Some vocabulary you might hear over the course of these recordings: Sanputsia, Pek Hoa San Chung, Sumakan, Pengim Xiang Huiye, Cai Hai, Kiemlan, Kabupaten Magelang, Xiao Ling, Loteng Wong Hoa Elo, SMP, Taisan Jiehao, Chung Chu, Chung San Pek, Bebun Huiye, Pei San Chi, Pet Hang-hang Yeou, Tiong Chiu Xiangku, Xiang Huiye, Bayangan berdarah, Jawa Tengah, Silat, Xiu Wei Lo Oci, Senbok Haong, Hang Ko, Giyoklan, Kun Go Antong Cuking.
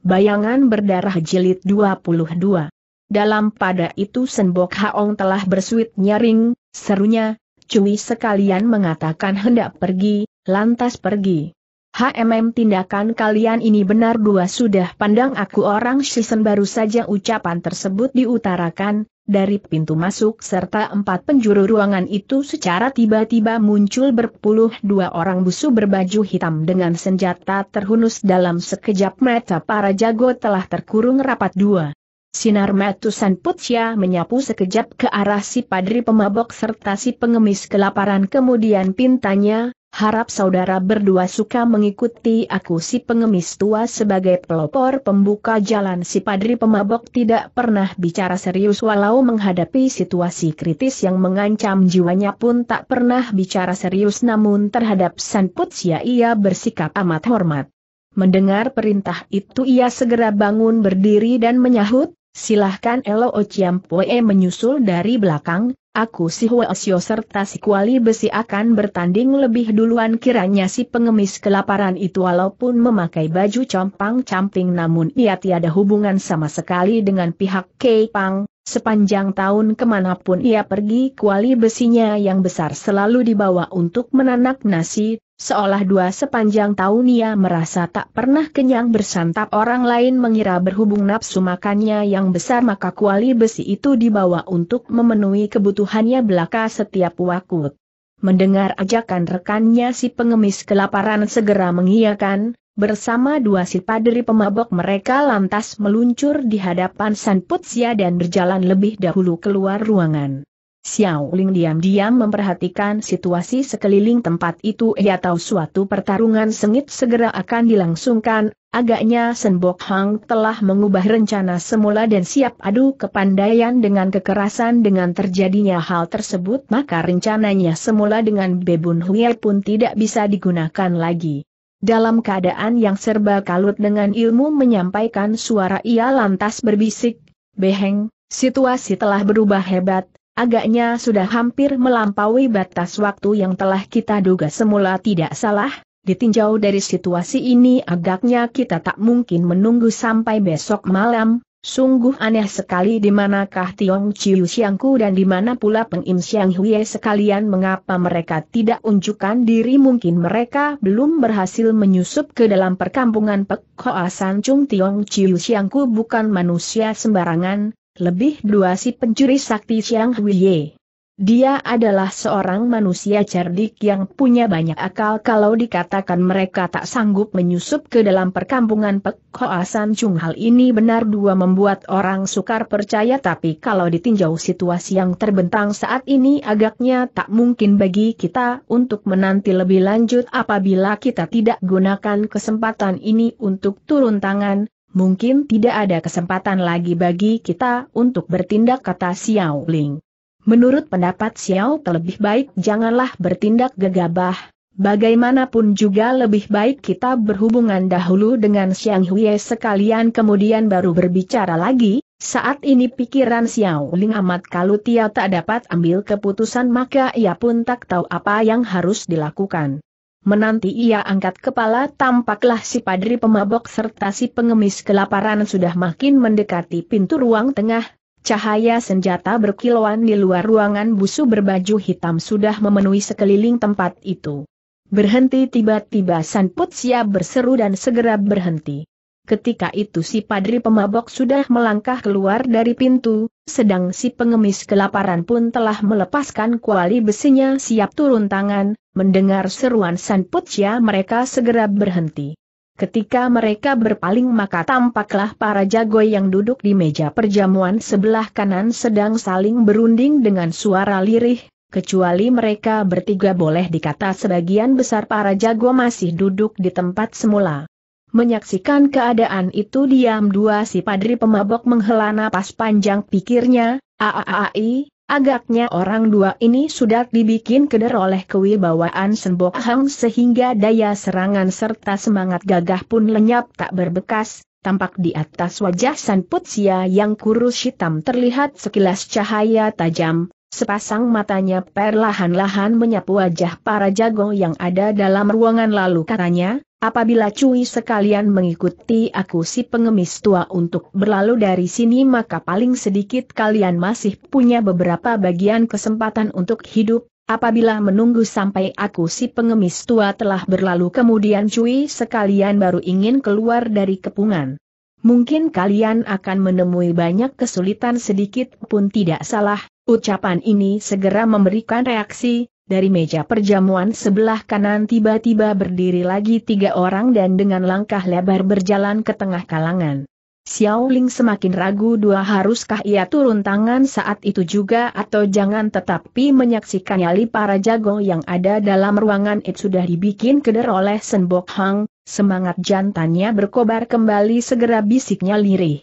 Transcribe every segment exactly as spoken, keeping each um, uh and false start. Bayangan berdarah jilid dua puluh dua. Dalam pada itu Senbok Haong telah bersuit nyaring, serunya, "Cui sekalian mengatakan hendak pergi, lantas pergi. Hmm, tindakan kalian ini benar dua sudah pandang aku orang Shisen." Baru saja ucapan tersebut diutarakan, dari pintu masuk serta empat penjuru ruangan itu secara tiba-tiba muncul berpuluh dua orang busu berbaju hitam dengan senjata terhunus. Dalam sekejap mata para jago telah terkurung rapat dua. Sinar mata Sanputsia menyapu sekejap ke arah si padri pemabok serta si pengemis kelaparan, kemudian pintanya, "Harap saudara berdua suka mengikuti aku." Si pengemis tua sebagai pelopor pembuka jalan. Si padri pemabok tidak pernah bicara serius walau menghadapi situasi kritis yang mengancam jiwanya pun tak pernah bicara serius, namun terhadap Sanputsia ia bersikap amat hormat. Mendengar perintah itu ia segera bangun berdiri dan menyahut, "Silahkan." Elo Ciampoe menyusul dari belakang, "Aku si Huasio serta si Kuali Besi akan bertanding lebih duluan." Kiranya si pengemis kelaparan itu walaupun memakai baju compang-camping namun ia tiada hubungan sama sekali dengan pihak Kepang. Sepanjang tahun kemanapun ia pergi kuali besinya yang besar selalu dibawa untuk menanak nasi, seolah dua sepanjang tahun ia merasa tak pernah kenyang bersantap. Orang lain mengira berhubung nafsu makannya yang besar maka kuali besi itu dibawa untuk memenuhi kebutuhannya belaka setiap waktu. Mendengar ajakan rekannya si pengemis kelaparan segera mengiyakan. Bersama dua si padri pemabok mereka lantas meluncur di hadapan Sanputsia dan berjalan lebih dahulu keluar ruangan. Xiao Ling diam-diam memperhatikan situasi sekeliling tempat itu. Ia tahu suatu pertarungan sengit segera akan dilangsungkan. Agaknya Senbok Haong telah mengubah rencana semula dan siap adu kepandaian dengan kekerasan. Dengan terjadinya hal tersebut maka rencananya semula dengan Bebun Huiye pun tidak bisa digunakan lagi. Dalam keadaan yang serba kalut dengan ilmu menyampaikan suara ia lantas berbisik, "Beheng, situasi telah berubah hebat, agaknya sudah hampir melampaui batas waktu yang telah kita duga semula." "Tidak salah, ditinjau dari situasi ini agaknya kita tak mungkin menunggu sampai besok malam." "Sungguh aneh sekali, di manakah Tiong Chiu Xiangku dan di mana pula Pengim Xiang Huiye sekalian? Mengapa mereka tidak unjukkan diri?" "Mungkin mereka belum berhasil menyusup ke dalam perkampungan Pek Hoa San Chung." "Tiong Chiu Xiangku bukan manusia sembarangan, lebih dua si pencuri sakti Xiang Huiye. Dia adalah seorang manusia cerdik yang punya banyak akal. Kalau dikatakan mereka tak sanggup menyusup ke dalam perkampungan Pek Hoa San Chung, hal ini benar dua membuat orang sukar percaya. Tapi kalau ditinjau situasi yang terbentang saat ini agaknya tak mungkin bagi kita untuk menanti lebih lanjut. Apabila kita tidak gunakan kesempatan ini untuk turun tangan, mungkin tidak ada kesempatan lagi bagi kita untuk bertindak," kata Xiao Ling. Menurut pendapat Xiao, "Lebih baik janganlah bertindak gegabah, bagaimanapun juga lebih baik kita berhubungan dahulu dengan Xiang Huiye sekalian kemudian baru berbicara lagi." Saat ini pikiran Xiao Ling amat kalut, ia tak dapat ambil keputusan maka ia pun tak tahu apa yang harus dilakukan. Menanti ia angkat kepala tampaklah si padri pemabok serta si pengemis kelaparan sudah makin mendekati pintu ruang tengah. Cahaya senjata berkilauan di luar ruangan busu berbaju hitam sudah memenuhi sekeliling tempat itu. "Berhenti!" Tiba-tiba Sanputsia berseru dan segera berhenti. Ketika itu si padri pemabok sudah melangkah keluar dari pintu, sedang si pengemis kelaparan pun telah melepaskan kuali besinya siap turun tangan. Mendengar seruan Sanputsia mereka segera berhenti. Ketika mereka berpaling maka tampaklah para jago yang duduk di meja perjamuan sebelah kanan sedang saling berunding dengan suara lirih. Kecuali mereka bertiga boleh dikata sebagian besar para jago masih duduk di tempat semula. Menyaksikan keadaan itu diam dua si padri pemabok menghela napas panjang. Pikirnya, "Aaai, agaknya orang dua ini sudah dibikin keder oleh kewibawaan Senbok Haong sehingga daya serangan serta semangat gagah pun lenyap tak berbekas." Tampak di atas wajah Sanputsia yang kurus hitam terlihat sekilas cahaya tajam, sepasang matanya perlahan-lahan menyapu wajah para jago yang ada dalam ruangan lalu katanya, Apabila Cui sekalian mengikuti aku si pengemis tua untuk berlalu dari sini, maka paling sedikit kalian masih punya beberapa bagian kesempatan untuk hidup. Apabila menunggu sampai aku si pengemis tua telah berlalu kemudian Cui sekalian baru ingin keluar dari kepungan, mungkin kalian akan menemui banyak kesulitan, sedikit pun tidak salah. Ucapan ini segera memberikan reaksi. Dari meja perjamuan sebelah kanan tiba-tiba berdiri lagi tiga orang dan dengan langkah lebar berjalan ke tengah kalangan. Xiao Ling semakin ragu dua, haruskah ia turun tangan saat itu juga atau jangan, tetapi menyaksikan nyali para jago yang ada dalam ruangan itu sudah dibikin keder oleh Senbok Haong, semangat jantannya berkobar kembali, segera bisiknya lirih.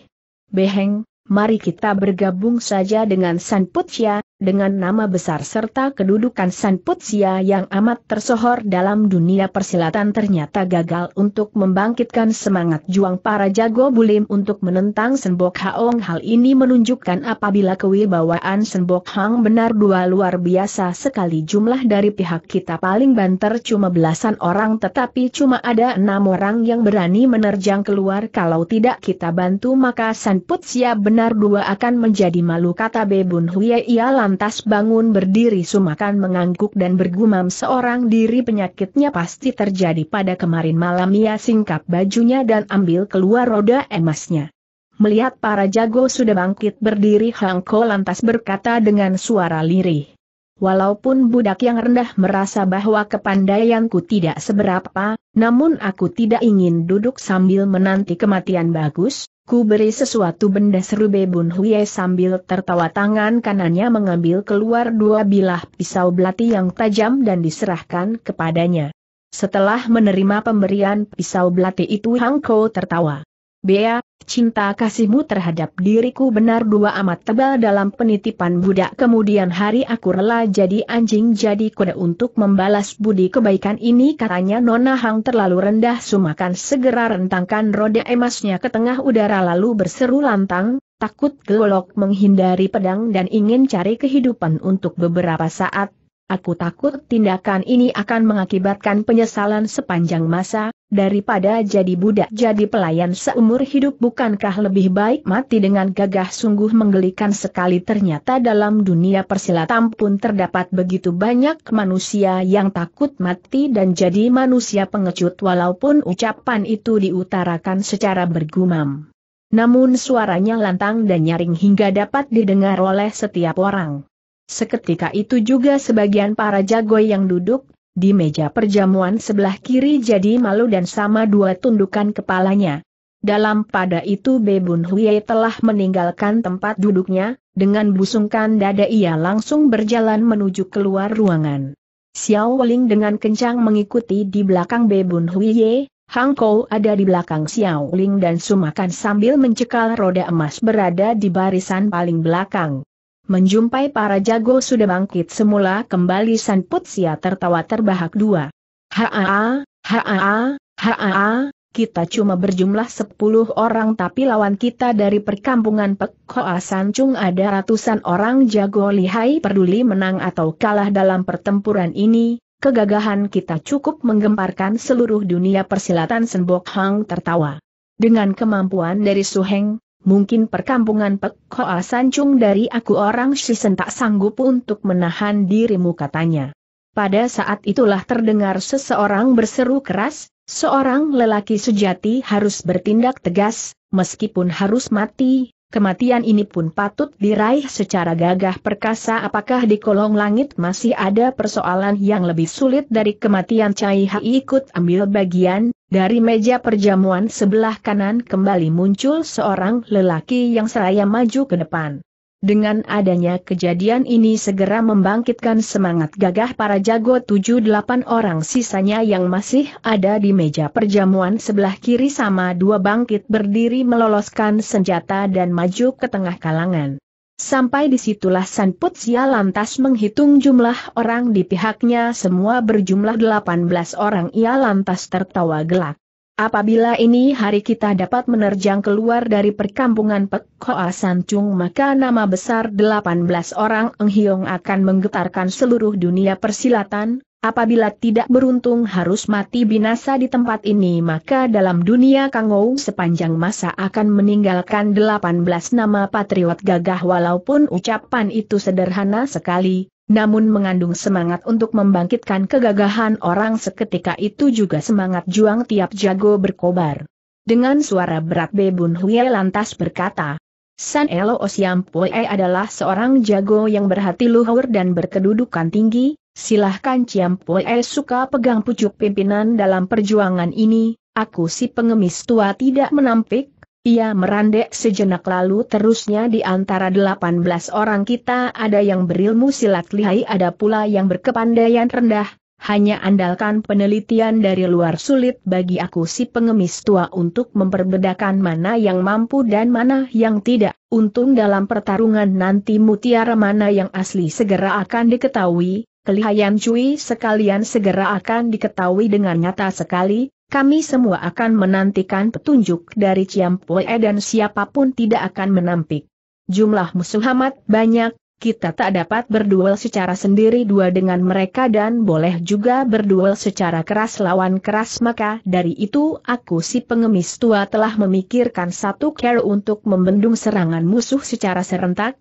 "Beheng, mari kita bergabung saja dengan Sanputsia." Dengan nama besar serta kedudukan Sanputsia yang amat tersohor dalam dunia persilatan ternyata gagal untuk membangkitkan semangat juang para jago bulim untuk menentang Senbok Haong. Hal ini menunjukkan apabila kewibawaan Senbok Haong benar dua luar biasa sekali. Jumlah dari pihak kita paling banter cuma belasan orang, tetapi cuma ada enam orang yang berani menerjang keluar. Kalau tidak kita bantu maka Sanputsia benar dua akan menjadi malu, kata Bebun Huiye. Ia lantas bangun berdiri. Sumakan mengangguk dan bergumam seorang diri, penyakitnya pasti terjadi pada kemarin malam. Ia singkap bajunya dan ambil keluar roda emasnya. Melihat para jago sudah bangkit berdiri, Hang Ko lantas berkata dengan suara lirih, "Walaupun budak yang rendah merasa bahwa kepandaianku tidak seberapa, namun aku tidak ingin duduk sambil menanti kematian. Bagus, ku beri sesuatu benda," seru Bebun Huiye sambil tertawa. Tangan kanannya mengambil keluar dua bilah pisau belati yang tajam dan diserahkan kepadanya. Setelah menerima pemberian pisau belati itu, Hang Ko tertawa. "Bea, cinta kasihmu terhadap diriku benar dua amat tebal dalam penitipan budak. Kemudian hari aku rela jadi anjing jadi kuda untuk membalas budi kebaikan ini," katanya. "Nona Hang terlalu rendah." Sumakan segera rentangkan roda emasnya ke tengah udara lalu berseru lantang, "Takut gelok menghindari pedang dan ingin cari kehidupan untuk beberapa saat. Aku takut tindakan ini akan mengakibatkan penyesalan sepanjang masa. Daripada jadi budak jadi pelayan seumur hidup, bukankah lebih baik mati dengan gagah?" Sungguh menggelikan sekali, ternyata dalam dunia persilatan pun terdapat begitu banyak manusia yang takut mati dan jadi manusia pengecut. Walaupun ucapan itu diutarakan secara bergumam, namun suaranya lantang dan nyaring hingga dapat didengar oleh setiap orang. Seketika itu juga sebagian para jago yang duduk di meja perjamuan sebelah kiri jadi malu dan sama dua tundukan kepalanya. Dalam pada itu Bebun Huiye telah meninggalkan tempat duduknya, dengan busungkan dada ia langsung berjalan menuju keluar ruangan. Xiao Ling dengan kencang mengikuti di belakang Bebun Huiye, Hang Ko ada di belakang Xiao Ling dan Sumakan sambil mencekal roda emas berada di barisan paling belakang. Menjumpai para jago sudah bangkit semula kembali, Sanputsia tertawa terbahak dua. "Haa, haa, haa, kita cuma berjumlah sepuluh orang tapi lawan kita dari perkampungan Pek Hoa San Chung ada ratusan orang jago lihai. Peduli menang atau kalah dalam pertempuran ini, kegagahan kita cukup menggemparkan seluruh dunia persilatan." Senbok Haong tertawa. "Dengan kemampuan dari Suheng, mungkin perkampungan Pek Hoa San Chung dari aku orang Shisen tak sanggup untuk menahan dirimu," katanya. Pada saat itulah terdengar seseorang berseru keras, "Seorang lelaki sejati harus bertindak tegas, meskipun harus mati, kematian ini pun patut diraih secara gagah perkasa." "Apakah di kolong langit masih ada persoalan yang lebih sulit dari kematian?" Cai Hai ikut ambil bagian. Dari meja perjamuan sebelah kanan kembali muncul seorang lelaki yang seraya maju ke depan. Dengan adanya kejadian ini segera membangkitkan semangat gagah para jago tujuh delapan orang sisanya yang masih ada di meja perjamuan sebelah kiri sama dua bangkit berdiri meloloskan senjata dan maju ke tengah kalangan. Sampai disitulah Sanputsia lantas menghitung jumlah orang di pihaknya, semua berjumlah delapan belas orang. Ia lantas tertawa gelak. "Apabila ini hari kita dapat menerjang keluar dari perkampungan Pek Hoa San Chung, maka nama besar delapan belas orang Eng Hiong akan menggetarkan seluruh dunia persilatan. Apabila tidak beruntung harus mati binasa di tempat ini, maka dalam dunia Kangou sepanjang masa akan meninggalkan delapan belas nama patriot gagah. Walaupun ucapan itu sederhana sekali, namun mengandung semangat untuk membangkitkan kegagahan orang. Seketika itu juga semangat juang tiap jago berkobar. Dengan suara berat Bebun Huiye lantas berkata, San Elo Siam Pue adalah seorang jago yang berhati luhur dan berkedudukan tinggi. Silahkan Ciam Pue suka pegang pucuk pimpinan dalam perjuangan ini. Aku si pengemis tua tidak menampik. Ia merandek sejenak lalu terusnya, di antara delapan belas orang kita ada yang berilmu silat lihai, ada pula yang berkepandaian rendah. Hanya andalkan penelitian dari luar sulit bagi aku si pengemis tua untuk memperbedakan mana yang mampu dan mana yang tidak. Untung dalam pertarungan nanti mutiara mana yang asli segera akan diketahui. Kelihayan cuy sekalian segera akan diketahui dengan nyata sekali. Kami semua akan menantikan petunjuk dari Ciam Pue dan siapapun tidak akan menampik. Jumlah musuh amat banyak, kita tak dapat berduel secara sendiri dua dengan mereka dan boleh juga berduel secara keras lawan keras. Maka dari itu aku si pengemis tua telah memikirkan satu cara untuk membendung serangan musuh secara serentak.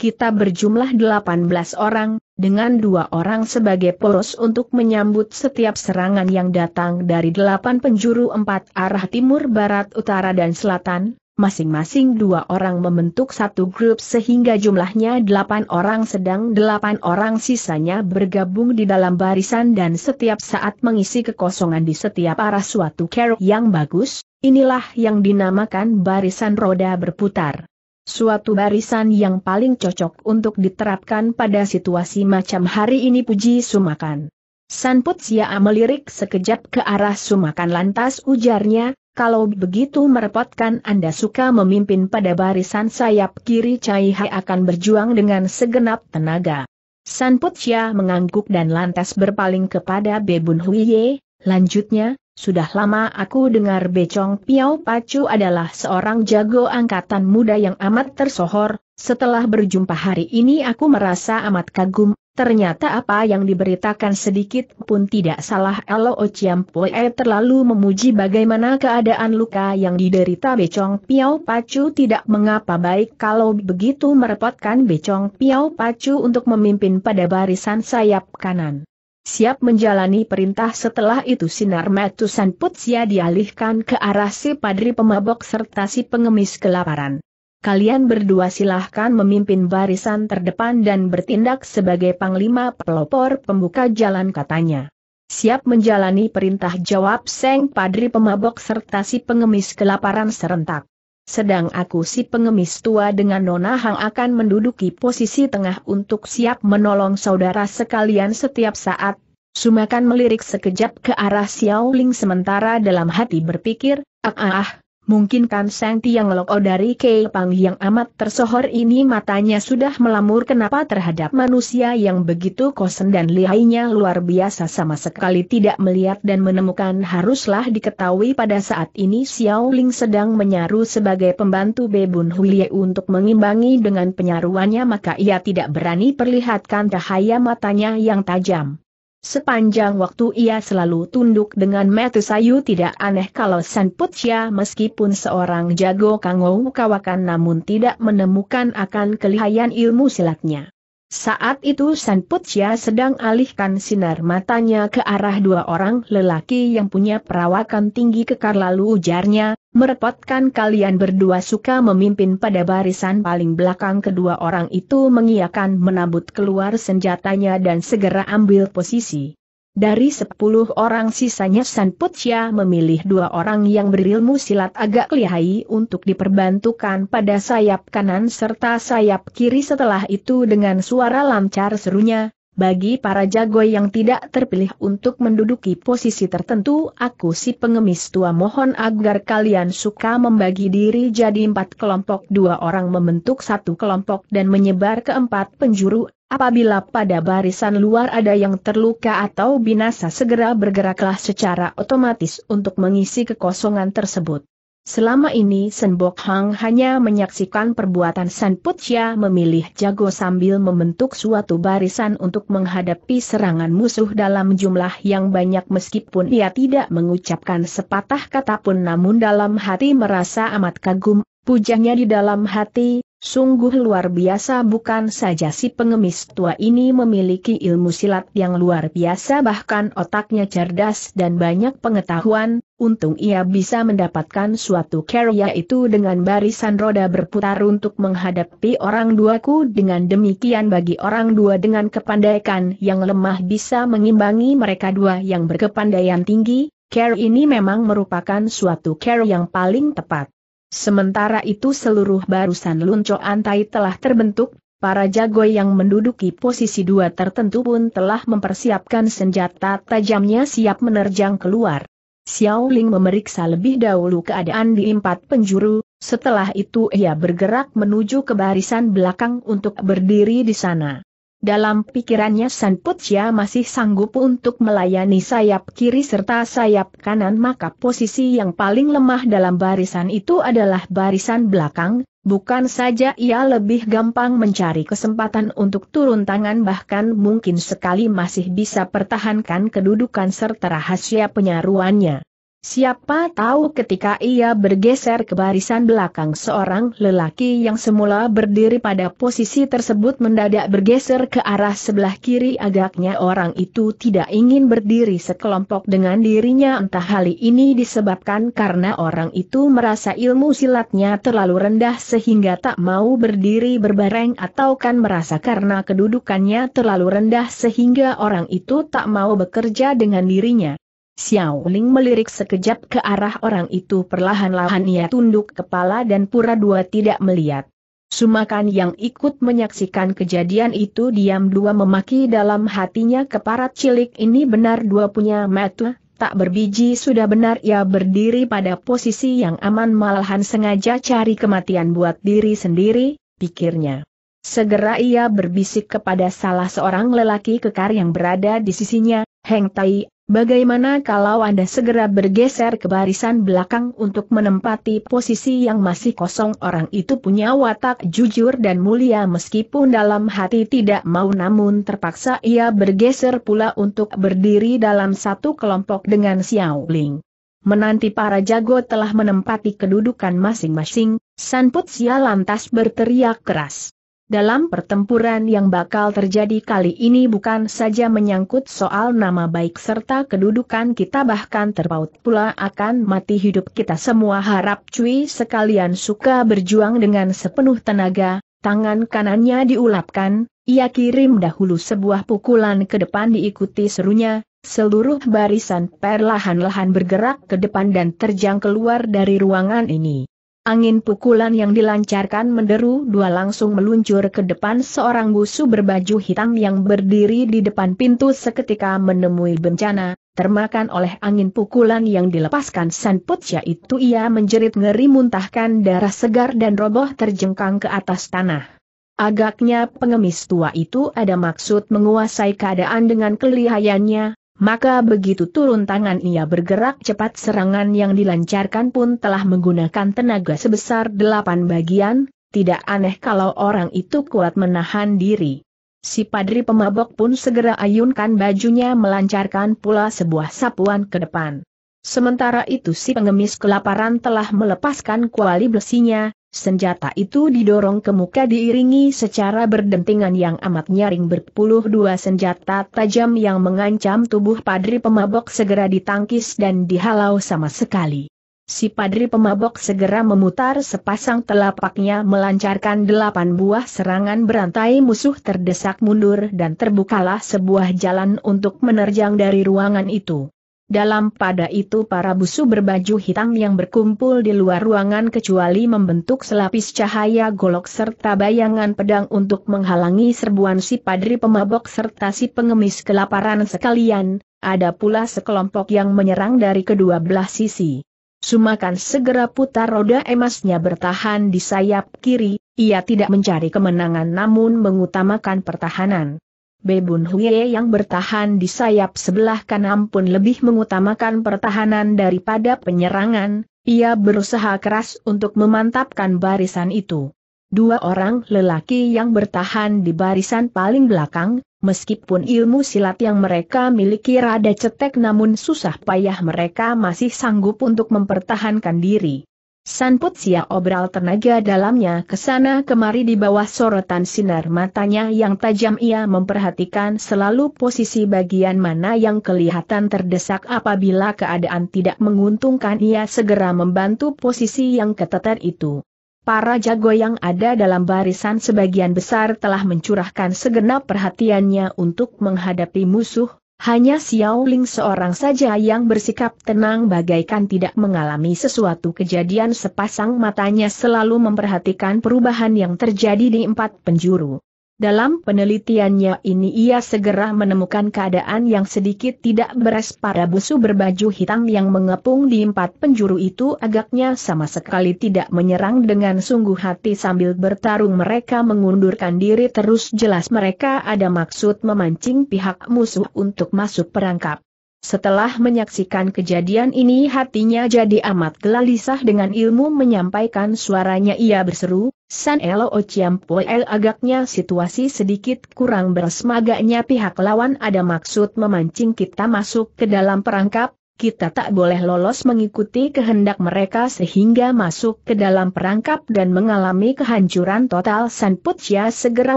Kita berjumlah delapan belas orang, dengan dua orang sebagai poros untuk menyambut setiap serangan yang datang dari delapan penjuru empat arah timur, barat, utara, dan selatan. Masing-masing dua orang membentuk satu grup sehingga jumlahnya delapan orang, sedang delapan orang sisanya bergabung di dalam barisan dan setiap saat mengisi kekosongan di setiap arah. Suatu cara yang bagus, inilah yang dinamakan barisan roda berputar. Suatu barisan yang paling cocok untuk diterapkan pada situasi macam hari ini. Puji Sumakan. Sanputsia melirik sekejap ke arah Sumakan lantas ujarnya, kalau begitu merepotkan Anda suka memimpin pada barisan sayap kiri. Cai Hai akan berjuang dengan segenap tenaga. Sanputsia mengangguk dan lantas berpaling kepada Bebun Huiye, lanjutnya, sudah lama aku dengar Becong Piao Pacu adalah seorang jago angkatan muda yang amat tersohor. Setelah berjumpa hari ini aku merasa amat kagum. Ternyata apa yang diberitakan sedikit pun tidak salah. Elo Ciam Pue terlalu memuji bagaimana keadaan luka yang diderita Becong Piao Pacu. Tidak mengapa, baik kalau begitu merepotkan Becong Piao Pacu untuk memimpin pada barisan sayap kanan. Siap menjalani perintah. Setelah itu sinar mata Sanputsia dialihkan ke arah si padri pemabok serta si pengemis kelaparan. Kalian berdua silahkan memimpin barisan terdepan dan bertindak sebagai panglima pelopor pembuka jalan, katanya. Siap menjalani perintah, jawab sang padri pemabok serta si pengemis kelaparan serentak. Sedang aku si pengemis tua dengan Nona Hang akan menduduki posisi tengah untuk siap menolong saudara sekalian setiap saat. Sumakan melirik sekejap ke arah Xiao Ling sementara dalam hati berpikir, ah ah, mungkinkah Sang Tiang Loko dari Kepang yang amat tersohor ini matanya sudah melamur. Kenapa terhadap manusia yang begitu kosen dan lihainya luar biasa sama sekali tidak melihat dan menemukan? Haruslah diketahui pada saat ini Xiao Ling sedang menyaru sebagai pembantu Bebun Huiye untuk mengimbangi dengan penyaruannya, maka ia tidak berani perlihatkan cahaya matanya yang tajam. Sepanjang waktu ia selalu tunduk dengan mata sayu. Tidak aneh kalau Sanputsia meskipun seorang jago Kangou kawakan namun tidak menemukan akan kelihayan ilmu silatnya. Saat itu Sanputsia sedang alihkan sinar matanya ke arah dua orang lelaki yang punya perawakan tinggi kekar lalu ujarnya, merepotkan kalian berdua suka memimpin pada barisan paling belakang. Kedua orang itu mengiyakan menabut keluar senjatanya dan segera ambil posisi. Dari sepuluh orang sisanya Sanputsia memilih dua orang yang berilmu silat agak lihai untuk diperbantukan pada sayap kanan serta sayap kiri. Setelah itu dengan suara lancar serunya, bagi para jago yang tidak terpilih untuk menduduki posisi tertentu, aku si pengemis tua mohon agar kalian suka membagi diri jadi empat kelompok. Dua orang membentuk satu kelompok dan menyebar ke empat penjuru. Apabila pada barisan luar ada yang terluka atau binasa, segera bergeraklah secara otomatis untuk mengisi kekosongan tersebut. Selama ini Senbok Hang hanya menyaksikan perbuatan Sanputsia memilih jago sambil membentuk suatu barisan untuk menghadapi serangan musuh dalam jumlah yang banyak, meskipun ia tidak mengucapkan sepatah kata pun namun dalam hati merasa amat kagum, pujanya di dalam hati. Sungguh luar biasa, bukan saja si pengemis tua ini memiliki ilmu silat yang luar biasa, bahkan otaknya cerdas dan banyak pengetahuan, untung ia bisa mendapatkan suatu karya itu dengan barisan roda berputar untuk menghadapi orang duaku. Dengan demikian bagi orang dua dengan kepandaian yang lemah bisa mengimbangi mereka dua yang berkepandaian tinggi, karya ini memang merupakan suatu karya yang paling tepat. Sementara itu seluruh barusan lunco antai telah terbentuk, para jago yang menduduki posisi dua tertentu pun telah mempersiapkan senjata tajamnya siap menerjang keluar. Xiao Ling memeriksa lebih dahulu keadaan di empat penjuru, setelah itu ia bergerak menuju ke barisan belakang untuk berdiri di sana. Dalam pikirannya Sanputsia masih sanggup untuk melayani sayap kiri serta sayap kanan, maka posisi yang paling lemah dalam barisan itu adalah barisan belakang. Bukan saja ia lebih gampang mencari kesempatan untuk turun tangan, bahkan mungkin sekali masih bisa pertahankan kedudukan serta rahasia penyaruannya. Siapa tahu ketika ia bergeser ke barisan belakang, seorang lelaki yang semula berdiri pada posisi tersebut mendadak bergeser ke arah sebelah kiri. Agaknya orang itu tidak ingin berdiri sekelompok dengan dirinya, entah hal ini disebabkan karena orang itu merasa ilmu silatnya terlalu rendah sehingga tak mau berdiri berbareng, atau kan merasa karena kedudukannya terlalu rendah sehingga orang itu tak mau bekerja dengan dirinya. Xiao Ling melirik sekejap ke arah orang itu, perlahan-lahan ia tunduk kepala dan pura-pura tidak melihat. Sumakan yang ikut menyaksikan kejadian itu diam dua memaki dalam hatinya, keparat cilik ini benar dua punya mata tak berbiji, sudah benar ia berdiri pada posisi yang aman malahan sengaja cari kematian buat diri sendiri, pikirnya. Segera ia berbisik kepada salah seorang lelaki kekar yang berada di sisinya, "Heng Tai, bagaimana kalau Anda segera bergeser ke barisan belakang untuk menempati posisi yang masih kosong?" Orang itu punya watak jujur dan mulia, meskipun dalam hati tidak mau namun terpaksa ia bergeser pula untuk berdiri dalam satu kelompok dengan Xiao Ling. Menanti para jago telah menempati kedudukan masing-masing, Sanputsia lantas berteriak keras. Dalam pertempuran yang bakal terjadi kali ini bukan saja menyangkut soal nama baik serta kedudukan kita, bahkan terpaut pula akan mati hidup kita semua. Harap cuy sekalian suka berjuang dengan sepenuh tenaga. Tangan kanannya diulapkan, ia kirim dahulu sebuah pukulan ke depan, diikuti serunya. Seluruh barisan perlahan-lahan bergerak ke depan dan terjang keluar dari ruangan ini. Angin pukulan yang dilancarkan menderu dua langsung meluncur ke depan. Seorang busu berbaju hitam yang berdiri di depan pintu seketika menemui bencana, termakan oleh angin pukulan yang dilepaskan Sanputsia itu. Ia menjerit ngeri muntahkan darah segar dan roboh terjengkang ke atas tanah. Agaknya pengemis tua itu ada maksud menguasai keadaan dengan kelihayannya. Maka begitu turun tangan ia bergerak cepat, serangan yang dilancarkan pun telah menggunakan tenaga sebesar delapan bagian, tidak aneh kalau orang itu kuat menahan diri. Si padri pemabok pun segera ayunkan bajunya melancarkan pula sebuah sapuan ke depan. Sementara itu si pengemis kelaparan telah melepaskan kuali besinya, senjata itu didorong ke muka diiringi secara berdentingan yang amat nyaring. Berpuluh dua senjata tajam yang mengancam tubuh padri pemabok segera ditangkis dan dihalau sama sekali. Si padri pemabok segera memutar sepasang telapaknya melancarkan delapan buah serangan berantai. Musuh terdesak mundur dan terbukalah sebuah jalan untuk menerjang dari ruangan itu. Dalam pada itu para busu berbaju hitam yang berkumpul di luar ruangan kecuali membentuk selapis cahaya golok serta bayangan pedang untuk menghalangi serbuan si padri pemabok serta si pengemis kelaparan sekalian, ada pula sekelompok yang menyerang dari kedua belah sisi. Sumakan segera putar roda emasnya bertahan di sayap kiri, ia tidak mencari kemenangan namun mengutamakan pertahanan. Bebun Huiye yang bertahan di sayap sebelah kanan pun lebih mengutamakan pertahanan daripada penyerangan, Ia berusaha keras untuk memantapkan barisan itu. Dua orang lelaki yang bertahan di barisan paling belakang, meskipun ilmu silat yang mereka miliki rada cetek namun susah payah mereka masih sanggup untuk mempertahankan diri. Sanputsia obral tenaga dalamnya kesana kemari di bawah sorotan sinar matanya yang tajam. Ia memperhatikan selalu posisi bagian mana yang kelihatan terdesak. Apabila keadaan tidak menguntungkan, ia segera membantu posisi yang keteter itu. Para jago yang ada dalam barisan sebagian besar telah mencurahkan segenap perhatiannya untuk menghadapi musuh. Hanya Xiao Ling seorang saja yang bersikap tenang bagaikan tidak mengalami sesuatu kejadian. Sepasang matanya selalu memperhatikan perubahan yang terjadi di empat penjuru. Dalam penelitiannya ini ia segera menemukan keadaan yang sedikit tidak beres. Para busu berbaju hitam yang mengepung di empat penjuru itu agaknya sama sekali tidak menyerang dengan sungguh hati sambil bertarung. Mereka mengundurkan diri terus, jelas mereka ada maksud memancing pihak musuh untuk masuk perangkap. Setelah menyaksikan kejadian ini hatinya jadi amat gelisah. Dengan ilmu menyampaikan suaranya ia berseru, "San Elo Ciampoel, agaknya situasi sedikit kurang beres. Magaknya pihak lawan ada maksud memancing kita masuk ke dalam perangkap. Kita tak boleh lolos mengikuti kehendak mereka sehingga masuk ke dalam perangkap dan mengalami kehancuran total." Sanputsia segera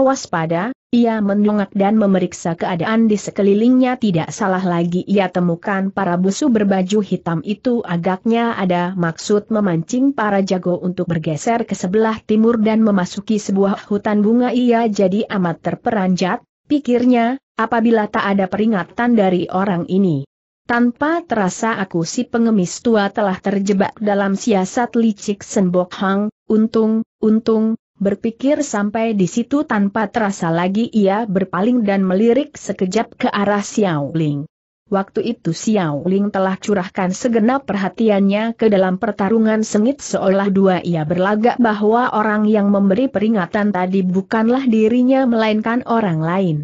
waspada. Ia mendongak dan memeriksa keadaan di sekelilingnya. Tidak salah lagi ia temukan para busu berbaju hitam itu agaknya ada maksud memancing para jago untuk bergeser ke sebelah timur dan memasuki sebuah hutan bunga. Ia jadi amat terperanjat, pikirnya, apabila tak ada peringatan dari orang ini, tanpa terasa aku si pengemis tua telah terjebak dalam siasat licik Senbok Hang. Untung, untung. Berpikir sampai di situ, tanpa terasa lagi ia berpaling dan melirik sekejap ke arah Xiao Ling. Waktu itu Xiao Ling telah curahkan segenap perhatiannya ke dalam pertarungan sengit seolah dua ia berlagak bahwa orang yang memberi peringatan tadi bukanlah dirinya melainkan orang lain.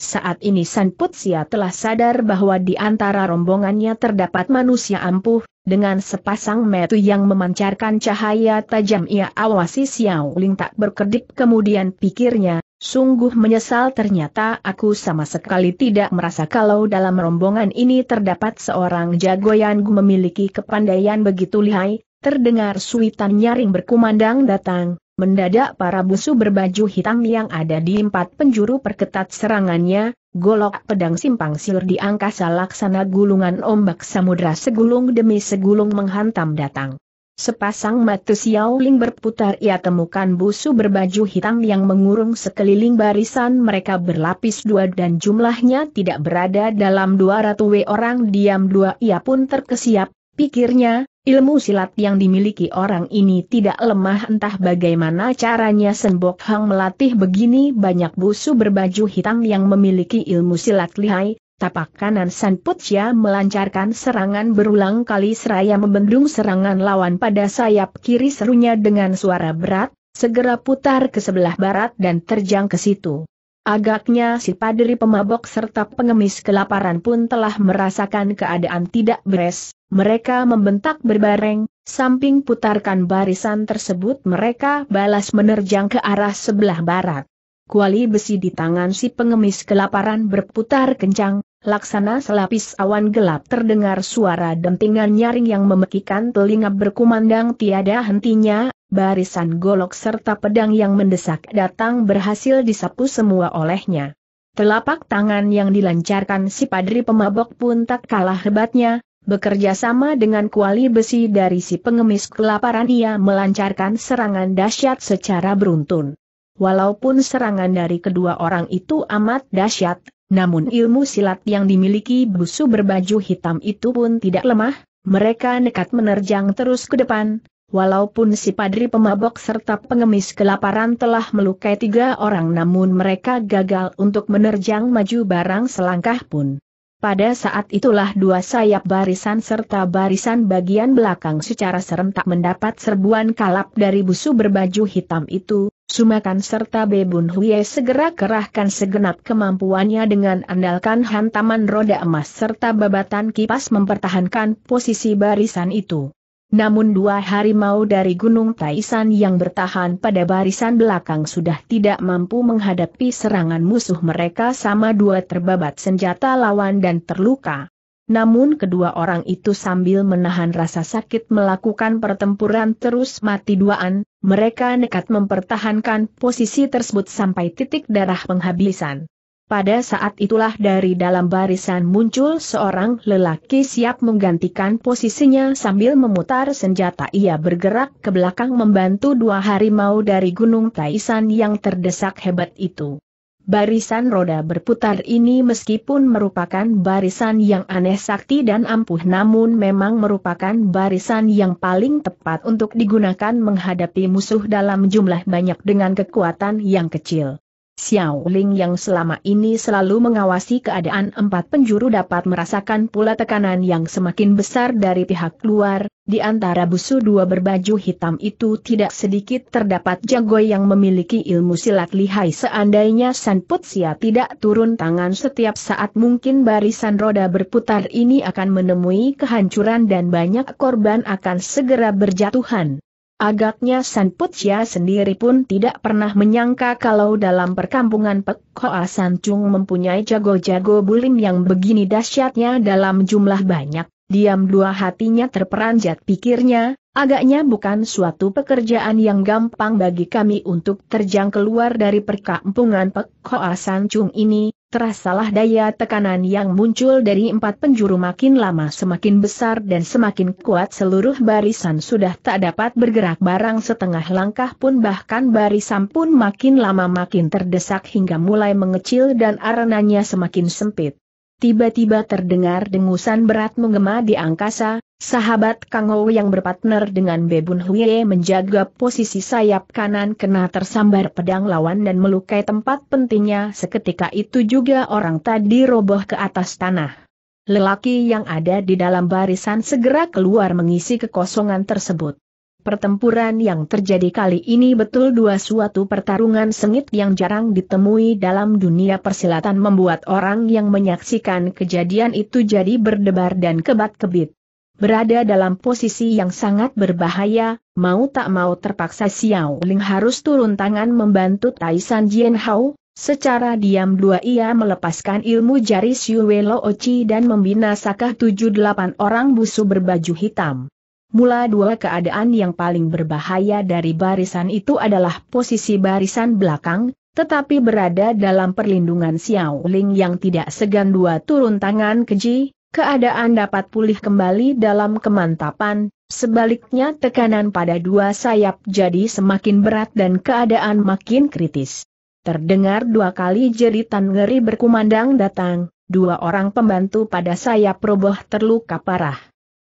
Saat ini Sanputsia telah sadar bahwa di antara rombongannya terdapat manusia ampuh. Dengan sepasang mata yang memancarkan cahaya tajam ia awasi Xiao Ling tak berkedip. Kemudian pikirnya, sungguh menyesal, ternyata aku sama sekali tidak merasa kalau dalam rombongan ini terdapat seorang jago yang memiliki kepandaian begitu lihai. Terdengar suitan nyaring berkumandang datang. Mendadak para busu berbaju hitam yang ada di empat penjuru perketat serangannya. Golok pedang simpang siur di angkasa laksana gulungan ombak samudra, segulung demi segulung menghantam datang. Sepasang mata Xiao Ling berputar, ia temukan busu berbaju hitam yang mengurung sekeliling barisan mereka berlapis dua dan jumlahnya tidak berada dalam dua ratus orang. Diam dua ia pun terkesiap, pikirnya, ilmu silat yang dimiliki orang ini tidak lemah. Entah bagaimana caranya Senbok Hang melatih begini banyak busu berbaju hitam yang memiliki ilmu silat lihai. Tapak kanan Sanputsia melancarkan serangan berulang kali seraya membendung serangan lawan pada sayap kiri, serunya dengan suara berat, segera putar ke sebelah barat dan terjang ke situ. Agaknya si padri pemabok serta pengemis kelaparan pun telah merasakan keadaan tidak beres. Mereka membentak berbareng, samping putarkan barisan tersebut mereka balas menerjang ke arah sebelah barat. Kuali besi di tangan si pengemis kelaparan berputar kencang, laksana selapis awan gelap. Terdengar suara dentingan nyaring yang memekikan telinga berkumandang tiada hentinya. Barisan golok serta pedang yang mendesak datang berhasil disapu semua olehnya. Telapak tangan yang dilancarkan si padri pemabok pun tak kalah hebatnya. Bekerja sama dengan kuali besi dari si pengemis kelaparan, ia melancarkan serangan dahsyat secara beruntun. Walaupun serangan dari kedua orang itu amat dahsyat, namun ilmu silat yang dimiliki busu berbaju hitam itu pun tidak lemah. Mereka nekat menerjang terus ke depan. Walaupun si padri pemabok serta pengemis kelaparan telah melukai tiga orang, namun mereka gagal untuk menerjang maju barang selangkah pun. Pada saat itulah dua sayap barisan serta barisan bagian belakang secara serentak mendapat serbuan kalap dari busu berbaju hitam itu. Sumakan serta Bebun Huiye segera kerahkan segenap kemampuannya dengan andalkan hantaman roda emas serta babatan kipas mempertahankan posisi barisan itu. Namun dua harimau dari Gunung Taisan yang bertahan pada barisan belakang sudah tidak mampu menghadapi serangan musuh mereka, sama dua terbabat senjata lawan dan terluka. Namun kedua orang itu sambil menahan rasa sakit melakukan pertempuran terus mati duaan, mereka nekat mempertahankan posisi tersebut sampai titik darah penghabisan. Pada saat itulah dari dalam barisan muncul seorang lelaki siap menggantikan posisinya sambil memutar senjata. Ia bergerak ke belakang membantu dua harimau dari Gunung Taisan yang terdesak hebat itu. Barisan roda berputar ini meskipun merupakan barisan yang aneh sakti dan ampuh, namun memang merupakan barisan yang paling tepat untuk digunakan menghadapi musuh dalam jumlah banyak dengan kekuatan yang kecil. Xiao Ling yang selama ini selalu mengawasi keadaan empat penjuru dapat merasakan pula tekanan yang semakin besar dari pihak luar. Di antara busu dua berbaju hitam itu tidak sedikit terdapat jago yang memiliki ilmu silat lihai. Seandainya Sanputsia tidak turun tangan setiap saat, mungkin barisan roda berputar ini akan menemui kehancuran dan banyak korban akan segera berjatuhan. Agaknya Sanputsia sendiri pun tidak pernah menyangka kalau dalam perkampungan Pek Hoa San Chung mempunyai jago-jago bulim yang begini dahsyatnya dalam jumlah banyak. Diam dua hatinya terperanjat, pikirnya, agaknya bukan suatu pekerjaan yang gampang bagi kami untuk terjang keluar dari perkampungan Pek Hoa San Chung ini. Terasalah daya tekanan yang muncul dari empat penjuru makin lama semakin besar dan semakin kuat. Seluruh barisan sudah tak dapat bergerak barang setengah langkah pun, bahkan barisan pun makin lama makin terdesak hingga mulai mengecil dan arenanya semakin sempit. Tiba-tiba terdengar dengusan berat menggema di angkasa. Sahabat Kang Ho yang berpartner dengan Bebun Huiye menjaga posisi sayap kanan kena tersambar pedang lawan dan melukai tempat pentingnya. Seketika itu juga orang tadi roboh ke atas tanah. Lelaki yang ada di dalam barisan segera keluar mengisi kekosongan tersebut. Pertempuran yang terjadi kali ini betul dua suatu pertarungan sengit yang jarang ditemui dalam dunia persilatan, membuat orang yang menyaksikan kejadian itu jadi berdebar dan kebat-kebit. Berada dalam posisi yang sangat berbahaya, mau tak mau terpaksa Xiao Ling harus turun tangan membantu Taisan Jiehao. Secara diam dua ia melepaskan ilmu jari Xiu Wei Lo Oci dan membinasakan tujuh delapan orang busu berbaju hitam. Mula dua keadaan yang paling berbahaya dari barisan itu adalah posisi barisan belakang, tetapi berada dalam perlindungan Xiao Ling yang tidak segan dua turun tangan keji, keadaan dapat pulih kembali dalam kemantapan. Sebaliknya tekanan pada dua sayap jadi semakin berat dan keadaan makin kritis. Terdengar dua kali jeritan ngeri berkumandang datang, dua orang pembantu pada sayap roboh terluka parah.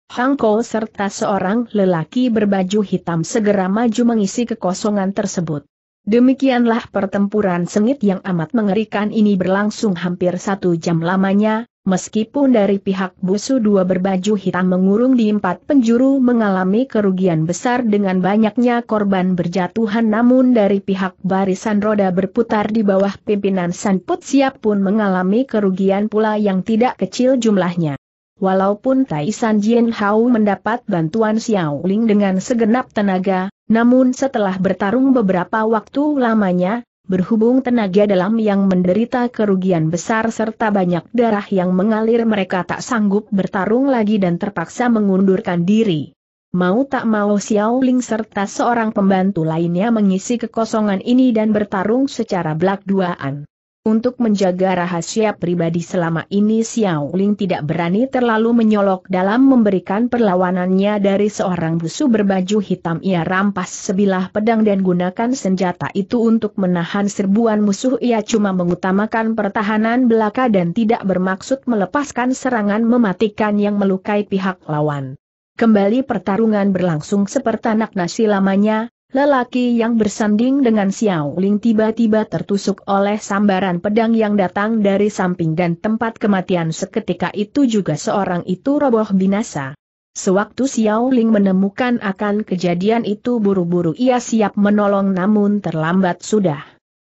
Hang Ko serta seorang lelaki berbaju hitam segera maju mengisi kekosongan tersebut. Demikianlah pertempuran sengit yang amat mengerikan ini berlangsung hampir satu jam lamanya, meskipun dari pihak busu dua berbaju hitam mengurung di empat penjuru mengalami kerugian besar dengan banyaknya korban berjatuhan, namun dari pihak barisan roda berputar di bawah pimpinan Sanputsia pun mengalami kerugian pula yang tidak kecil jumlahnya. Walaupun Taisan Jiehao mendapat bantuan Xiao Ling dengan segenap tenaga, namun setelah bertarung beberapa waktu lamanya, berhubung tenaga dalam yang menderita kerugian besar serta banyak darah yang mengalir, mereka tak sanggup bertarung lagi dan terpaksa mengundurkan diri. Mau tak mau Xiao Ling serta seorang pembantu lainnya mengisi kekosongan ini dan bertarung secara blak-duaan. Untuk menjaga rahasia pribadi selama ini Xiao Ling tidak berani terlalu menyolok dalam memberikan perlawanannya. Dari seorang busu berbaju hitam ia rampas sebilah pedang dan gunakan senjata itu untuk menahan serbuan musuh. Ia cuma mengutamakan pertahanan belaka dan tidak bermaksud melepaskan serangan mematikan yang melukai pihak lawan. Kembali pertarungan berlangsung sepertanak nasi lamanya. Lelaki yang bersanding dengan Xiao Ling tiba-tiba tertusuk oleh sambaran pedang yang datang dari samping dan tempat kematian seketika itu juga seorang itu roboh binasa. Sewaktu Xiao Ling menemukan akan kejadian itu buru-buru ia siap menolong, namun terlambat sudah.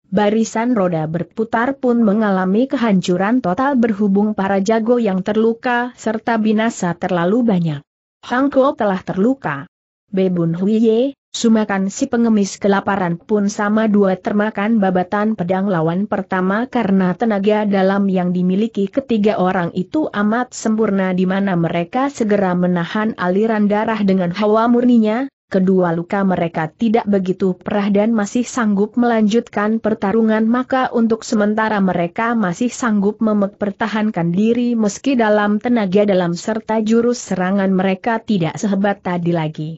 Barisan roda berputar pun mengalami kehancuran total berhubung para jago yang terluka serta binasa terlalu banyak. Hang Ko telah terluka. Bebun Huiye, Sumakan si pengemis kelaparan pun sama dua termakan babatan pedang lawan pertama karena tenaga dalam yang dimiliki ketiga orang itu amat sempurna di mana mereka segera menahan aliran darah dengan hawa murninya. Kedua luka mereka tidak begitu parah dan masih sanggup melanjutkan pertarungan, maka untuk sementara mereka masih sanggup mempertahankan diri meski dalam tenaga dalam serta jurus serangan mereka tidak sehebat tadi lagi.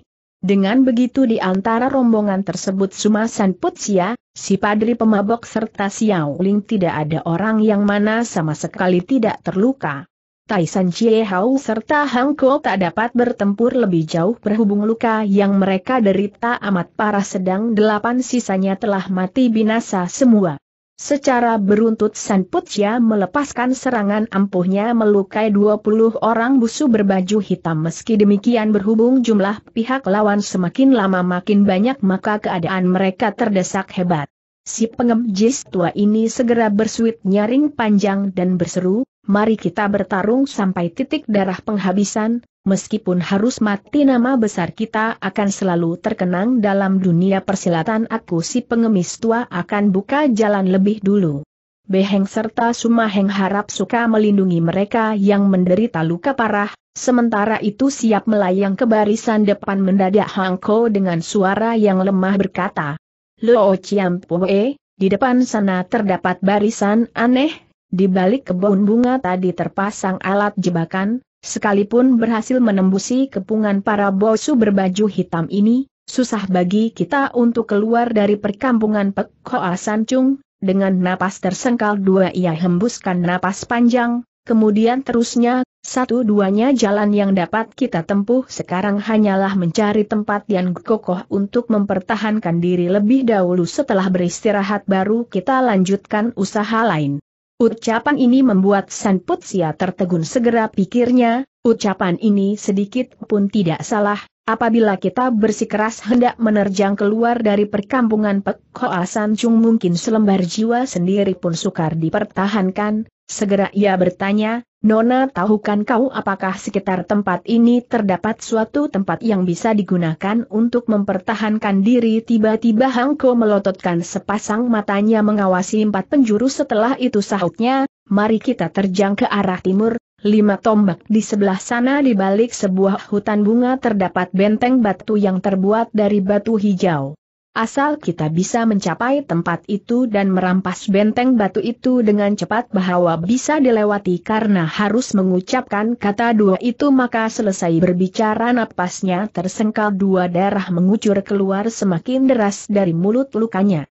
Dengan begitu di antara rombongan tersebut Suma Sanputsia, si padri pemabok serta Xiao Ling tidak ada orang yang mana sama sekali tidak terluka. Taisan Jiehao serta Hang Ko tak dapat bertempur lebih jauh berhubung luka yang mereka derita amat parah, sedang delapan sisanya telah mati binasa semua. Secara beruntut Sanputsia melepaskan serangan ampuhnya melukai dua puluh orang busu berbaju hitam. Meski demikian berhubung jumlah pihak lawan semakin lama makin banyak, maka keadaan mereka terdesak hebat. Si pengemis tua ini segera bersuit nyaring panjang dan berseru, "Mari kita bertarung sampai titik darah penghabisan, meskipun harus mati nama besar kita akan selalu terkenang dalam dunia persilatan. Aku si pengemis tua akan buka jalan lebih dulu." Beheng serta Sumaheng harap suka melindungi mereka yang menderita luka parah, sementara itu siap melayang ke barisan depan. Mendadak Hang Ko dengan suara yang lemah berkata, "Lo Ciampoe, di depan sana terdapat barisan aneh. Di balik kebun bunga tadi terpasang alat jebakan, sekalipun berhasil menembusi kepungan para bosu berbaju hitam ini, susah bagi kita untuk keluar dari perkampungan Pek Hoa San Chung." Dengan napas tersengkal dua ia hembuskan napas panjang, kemudian terusnya, "Satu-duanya jalan yang dapat kita tempuh sekarang hanyalah mencari tempat yang kokoh untuk mempertahankan diri lebih dahulu. Setelah beristirahat baru kita lanjutkan usaha lain." Ucapan ini membuat Sanputsia tertegun. Segera pikirnya, ucapan ini sedikit pun tidak salah. Apabila kita bersikeras hendak menerjang keluar dari perkampungan Pek Hoa San Chung, mungkin selembar jiwa sendiri pun sukar dipertahankan. Segera ia bertanya, "Nona, tahukan kau apakah sekitar tempat ini terdapat suatu tempat yang bisa digunakan untuk mempertahankan diri?" Tiba-tiba Hang Ko melototkan sepasang matanya mengawasi empat penjuru. Setelah itu sahutnya, "Mari kita terjang ke arah timur. Lima tombak di sebelah sana di balik sebuah hutan bunga terdapat benteng batu yang terbuat dari batu hijau. Asal kita bisa mencapai tempat itu dan merampas benteng batu itu dengan cepat bahwa bisa dilewati." Karena harus mengucapkan kata dua itu maka selesai berbicara napasnya tersengkal, dua darah mengucur keluar semakin deras dari mulut lukanya.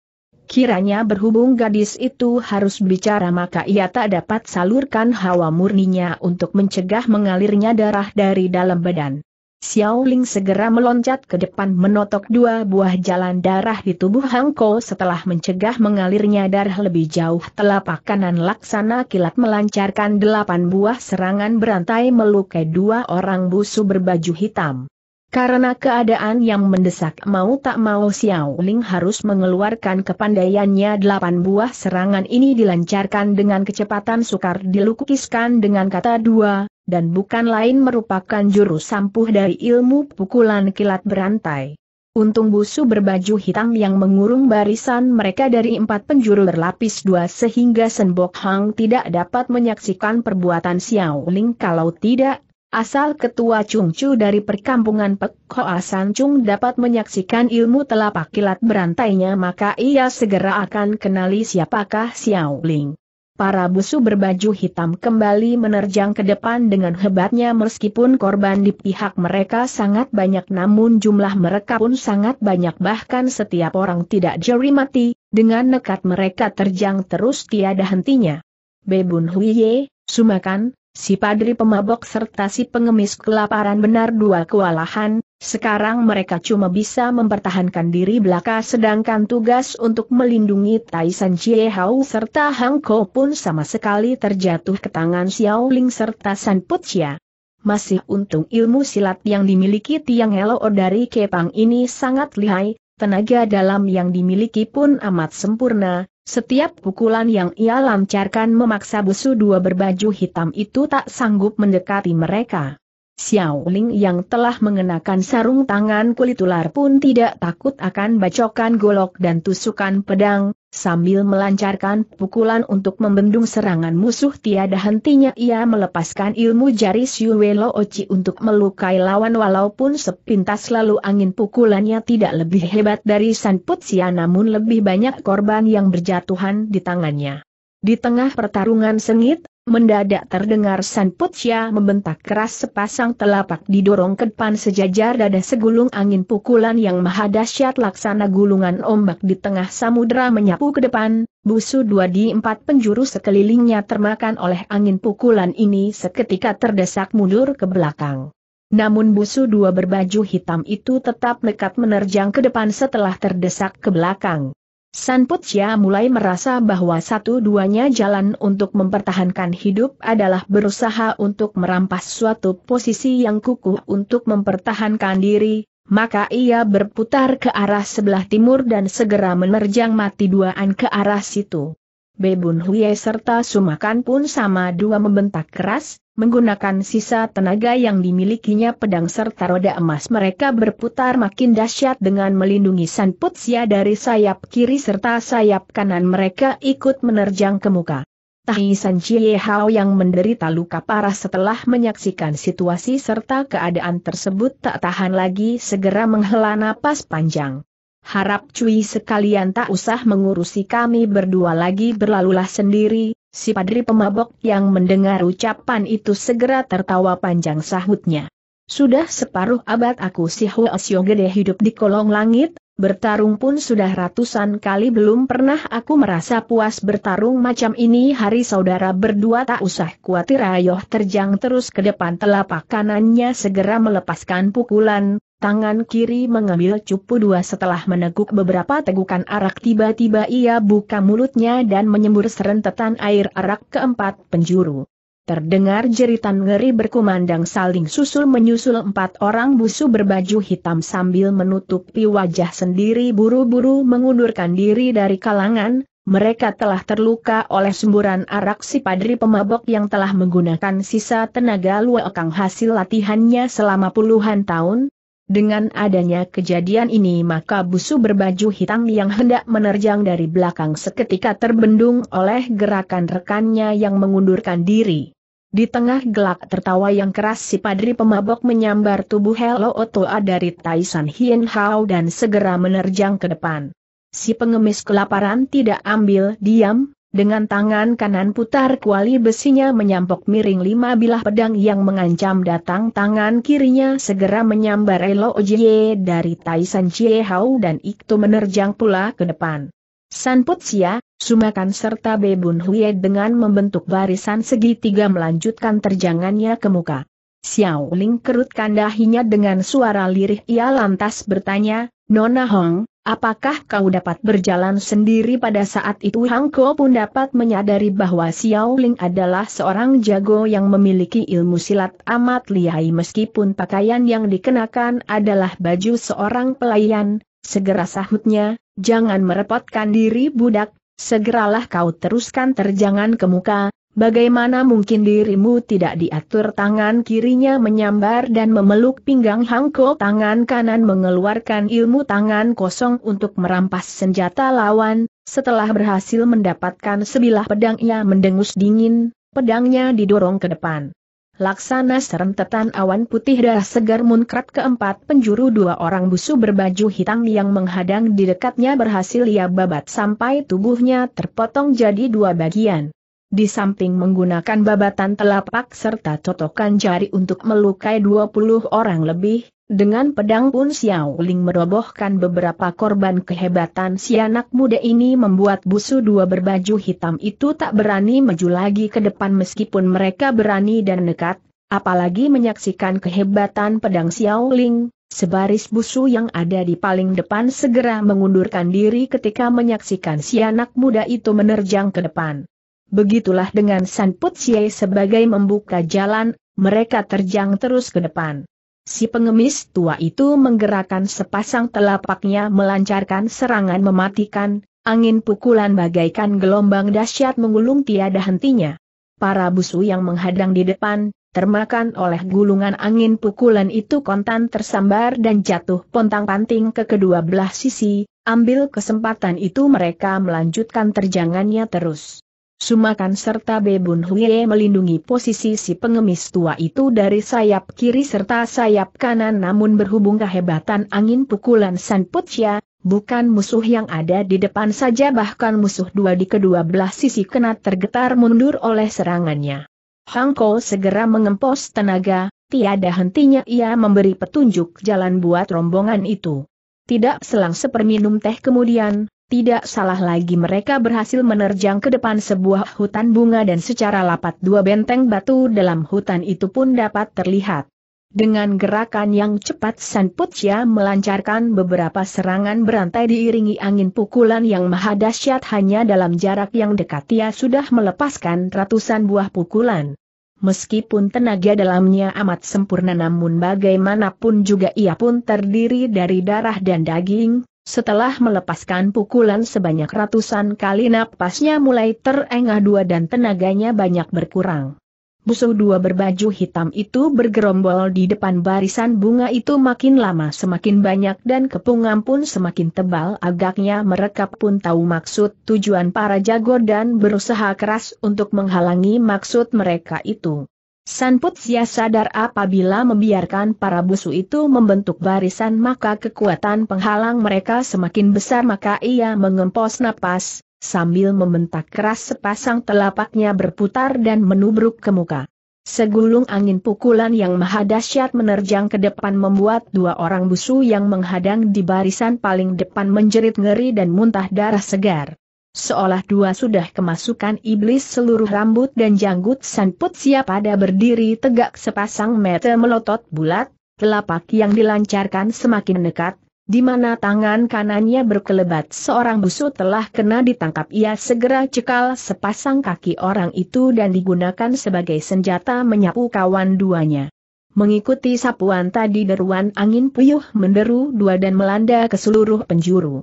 Kiranya berhubung gadis itu harus bicara maka ia tak dapat salurkan hawa murninya untuk mencegah mengalirnya darah dari dalam badan. Xiao Ling segera meloncat ke depan menotok dua buah jalan darah di tubuh Hang Ko. Setelah mencegah mengalirnya darah lebih jauh, telapak kanan laksana kilat melancarkan delapan buah serangan berantai melukai dua orang busu berbaju hitam. Karena keadaan yang mendesak mau tak mau Xiao Ling harus mengeluarkan kepandaiannya. Delapan buah serangan ini dilancarkan dengan kecepatan sukar dilukiskan dengan kata dua, dan bukan lain merupakan jurus ampuh dari ilmu pukulan kilat berantai. Untung busu berbaju hitam yang mengurung barisan mereka dari empat penjuru berlapis dua sehingga Senbok Haong tidak dapat menyaksikan perbuatan Xiao Ling. Kalau tidak, asal ketua Chung Chu dari perkampungan Pek Hoa San Chung dapat menyaksikan ilmu telapak kilat berantainya maka ia segera akan kenali siapakah Xiao Ling. Para busu berbaju hitam kembali menerjang ke depan dengan hebatnya. Meskipun korban di pihak mereka sangat banyak namun jumlah mereka pun sangat banyak, bahkan setiap orang tidak jeri mati. Dengan nekat mereka terjang terus tiada hentinya. Bebun Huiye, Sumakan, si padri pemabok serta si pengemis kelaparan benar dua kewalahan. Sekarang mereka cuma bisa mempertahankan diri belaka, sedangkan tugas untuk melindungi Taisan Jiehao serta Hang Ko pun sama sekali terjatuh ke tangan Xiao Ling serta Sanputsia. Masih untung ilmu silat yang dimiliki Tiong Elo dari Kepang ini sangat lihai, tenaga dalam yang dimiliki pun amat sempurna. Setiap pukulan yang ia lancarkan memaksa busu dua berbaju hitam itu tak sanggup mendekati mereka. Xiao Ling yang telah mengenakan sarung tangan kulit ular pun tidak takut akan bacokan golok dan tusukan pedang, sambil melancarkan pukulan untuk membendung serangan musuh tiada hentinya ia melepaskan ilmu jari Xiu Wei Lo Oci untuk melukai lawan walaupun sepintas lalu angin pukulannya tidak lebih hebat dari Sanputsia namun lebih banyak korban yang berjatuhan di tangannya. Di tengah pertarungan sengit, mendadak terdengar Sanputsia membentak keras sepasang telapak didorong ke depan sejajar dada segulung angin pukulan yang maha dahsyat laksana gulungan ombak di tengah samudera menyapu ke depan, busu dua di empat penjuru sekelilingnya termakan oleh angin pukulan ini seketika terdesak mundur ke belakang. Namun busu dua berbaju hitam itu tetap nekat menerjang ke depan setelah terdesak ke belakang. Sanputsia mulai merasa bahwa satu-duanya jalan untuk mempertahankan hidup adalah berusaha untuk merampas suatu posisi yang kukuh untuk mempertahankan diri, maka ia berputar ke arah sebelah timur dan segera menerjang mati duaan ke arah situ. Bebun Huiye serta Sumakan pun sama dua membentak keras, menggunakan sisa tenaga yang dimilikinya pedang serta roda emas mereka berputar makin dahsyat dengan melindungi Sanputsia dari sayap kiri serta sayap kanan mereka ikut menerjang ke muka. Taisan Jiehao yang menderita luka parah setelah menyaksikan situasi serta keadaan tersebut tak tahan lagi segera menghela napas panjang. Harap cuy sekalian tak usah mengurusi kami berdua lagi berlalulah sendiri. Si padri pemabok yang mendengar ucapan itu segera tertawa panjang sahutnya. Sudah separuh abad aku si Huasyo gede hidup di kolong langit, bertarung pun sudah ratusan kali belum pernah aku merasa puas bertarung macam ini hari saudara berdua tak usah khawatir ayoh terjang terus ke depan telapak kanannya segera melepaskan pukulan. Tangan kiri mengambil cupu dua setelah meneguk beberapa tegukan arak tiba-tiba ia buka mulutnya dan menyembur serentetan air arak keempat penjuru. Terdengar jeritan ngeri berkumandang saling susul menyusul empat orang busu berbaju hitam sambil menutupi wajah sendiri buru-buru mengundurkan diri dari kalangan, mereka telah terluka oleh semburan arak si padri pemabok yang telah menggunakan sisa tenaga luakang hasil latihannya selama puluhan tahun. Dengan adanya kejadian ini maka busu berbaju hitam yang hendak menerjang dari belakang seketika terbendung oleh gerakan rekannya yang mengundurkan diri. Di tengah gelak tertawa yang keras si padri pemabok menyambar tubuh Helo Otoa dari Taisan Jiehao dan segera menerjang ke depan. Si pengemis kelaparan tidak ambil diam. Dengan tangan kanan putar kuali besinya menyampok miring lima bilah pedang yang mengancam datang tangan kirinya segera menyambar Elo Ojiye dari Taisan Jiehao dan itu menerjang pula ke depan. Sanputsia, Sumakan serta Bebun Huiye dengan membentuk barisan segitiga melanjutkan terjangannya ke muka. Xiao Ling kerutkan dahinya dengan suara lirih ia lantas bertanya, Nona Hong. Apakah kau dapat berjalan sendiri pada saat itu? Hang Ko pun dapat menyadari bahwa Xiao Ling adalah seorang jago yang memiliki ilmu silat amat lihai meskipun pakaian yang dikenakan adalah baju seorang pelayan, segera sahutnya, jangan merepotkan diri budak, segeralah kau teruskan terjangan ke muka, bagaimana mungkin dirimu tidak diatur tangan kirinya menyambar dan memeluk pinggang Hang Ko tangan kanan mengeluarkan ilmu tangan kosong untuk merampas senjata lawan, setelah berhasil mendapatkan sebilah pedang ia mendengus dingin, pedangnya didorong ke depan. Laksana serentetan awan putih darah segar muncrat keempat penjuru dua orang busu berbaju hitam yang menghadang di dekatnya berhasil ia babat sampai tubuhnya terpotong jadi dua bagian. Di samping menggunakan babatan telapak serta cocokan jari untuk melukai dua puluh orang lebih, dengan pedang pun Xiao Ling merobohkan beberapa korban kehebatan si anak muda ini membuat busu dua berbaju hitam itu tak berani maju lagi ke depan meskipun mereka berani dan nekat, apalagi menyaksikan kehebatan pedang Xiao Ling. Sebaris busu yang ada di paling depan segera mengundurkan diri ketika menyaksikan si anak muda itu menerjang ke depan. Begitulah dengan Sanputsia sebagai membuka jalan, mereka terjang terus ke depan. Si pengemis tua itu menggerakkan sepasang telapaknya melancarkan serangan mematikan, angin pukulan bagaikan gelombang dahsyat mengulung tiada hentinya. Para busu yang menghadang di depan, termakan oleh gulungan angin pukulan itu, kontan tersambar dan jatuh pontang-panting ke kedua belah sisi. Ambil kesempatan itu mereka melanjutkan terjangannya terus. Sumakan serta Bebun Huiye melindungi posisi si pengemis tua itu dari sayap kiri serta sayap kanan, namun berhubung kehebatan angin pukulan Sanputsia, bukan musuh yang ada di depan saja, bahkan musuh dua di kedua belah sisi kena tergetar mundur oleh serangannya. Hang Ko segera mengempos tenaga, tiada hentinya ia memberi petunjuk jalan buat rombongan itu. Tidak selang seperminum teh kemudian, tidak salah lagi mereka berhasil menerjang ke depan sebuah hutan bunga, dan secara lapat dua benteng batu dalam hutan itu pun dapat terlihat. Dengan gerakan yang cepat Sanputsia melancarkan beberapa serangan berantai diiringi angin pukulan yang maha dahsyat. Hanya dalam jarak yang dekat ia sudah melepaskan ratusan buah pukulan. Meskipun tenaga dalamnya amat sempurna, namun bagaimanapun juga ia pun terdiri dari darah dan daging. Setelah melepaskan pukulan sebanyak ratusan kali, napasnya mulai terengah-engah dan tenaganya banyak berkurang. Musuh dua berbaju hitam itu bergerombol di depan barisan bunga itu makin lama semakin banyak, dan kepungan pun semakin tebal. Agaknya mereka pun tahu maksud tujuan para jago dan berusaha keras untuk menghalangi maksud mereka itu. Sanputsia sadar apabila membiarkan para musuh itu membentuk barisan, maka kekuatan penghalang mereka semakin besar, maka ia mengempos napas. Sambil membentak keras sepasang telapaknya berputar dan menubruk ke muka. Segulung angin pukulan yang maha dahsyat menerjang ke depan, membuat dua orang musuh yang menghadang di barisan paling depan menjerit ngeri dan muntah darah segar. Seolah dua sudah kemasukan iblis, seluruh rambut dan janggut Sanputsia pada berdiri tegak, sepasang mata melotot bulat, telapak yang dilancarkan semakin dekat. Di mana tangan kanannya berkelebat, seorang busuk telah kena ditangkap. Ia segera cekal sepasang kaki orang itu dan digunakan sebagai senjata menyapu kawan duanya. Mengikuti sapuan tadi, deruan angin puyuh menderu dua dan melanda ke seluruh penjuru.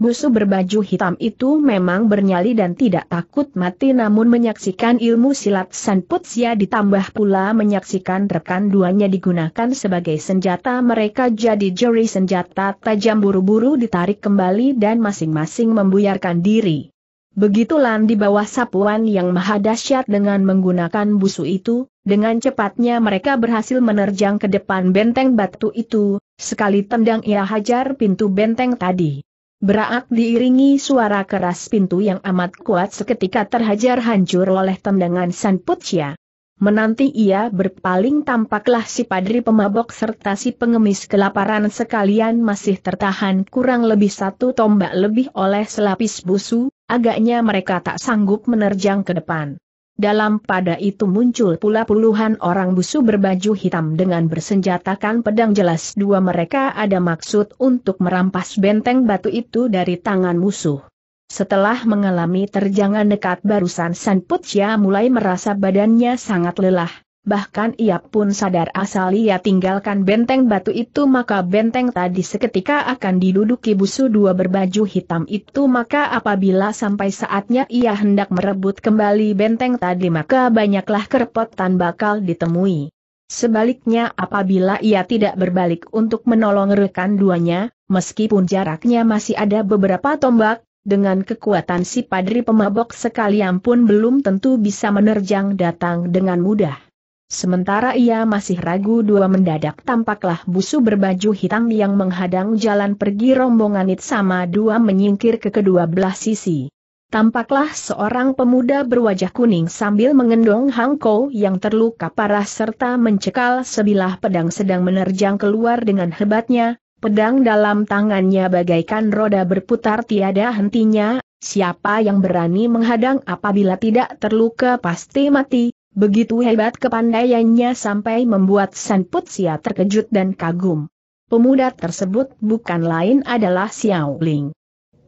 Busuk berbaju hitam itu memang bernyali dan tidak takut mati, namun menyaksikan ilmu silat Sanputsia ditambah pula menyaksikan rekan duanya digunakan sebagai senjata, mereka jadi jeri senjata tajam, buru-buru ditarik kembali dan masing-masing membuyarkan diri. Begitulah di bawah sapuan yang maha dahsyat dengan menggunakan busuk itu, dengan cepatnya mereka berhasil menerjang ke depan benteng batu itu. Sekali tendang ia hajar pintu benteng tadi. Beraak diiringi suara keras, pintu yang amat kuat seketika terhajar hancur oleh tendangan Sanputsia. Menanti ia berpaling, tampaklah si padri pemabok serta si pengemis kelaparan sekalian masih tertahan kurang lebih satu tombak lebih oleh selapis busu. Agaknya mereka tak sanggup menerjang ke depan. Dalam pada itu muncul pula puluhan orang busuk berbaju hitam dengan bersenjatakan pedang. Jelas dua mereka ada maksud untuk merampas benteng batu itu dari tangan musuh. Setelah mengalami terjangan dekat barusan, Sanputsia mulai merasa badannya sangat lelah. Bahkan ia pun sadar asal ia tinggalkan benteng batu itu, maka benteng tadi seketika akan diduduki busuk dua berbaju hitam itu. Maka apabila sampai saatnya ia hendak merebut kembali benteng tadi, maka banyaklah kerepotan bakal ditemui. Sebaliknya apabila ia tidak berbalik untuk menolong rekan duanya, meskipun jaraknya masih ada beberapa tombak, dengan kekuatan si padri pemabok sekalian pun belum tentu bisa menerjang datang dengan mudah. Sementara ia masih ragu dua, mendadak tampaklah busuk berbaju hitam yang menghadang jalan pergi rombongan itu sama dua menyingkir ke kedua belah sisi. Tampaklah seorang pemuda berwajah kuning sambil mengendong Hang Ko yang terluka parah serta mencekal sebilah pedang sedang menerjang keluar dengan hebatnya, pedang dalam tangannya bagaikan roda berputar tiada hentinya. Siapa yang berani menghadang apabila tidak terluka pasti mati. Begitu hebat kepandaiannya sampai membuat Sanputsia terkejut dan kagum. Pemuda tersebut bukan lain adalah Xiao Ling.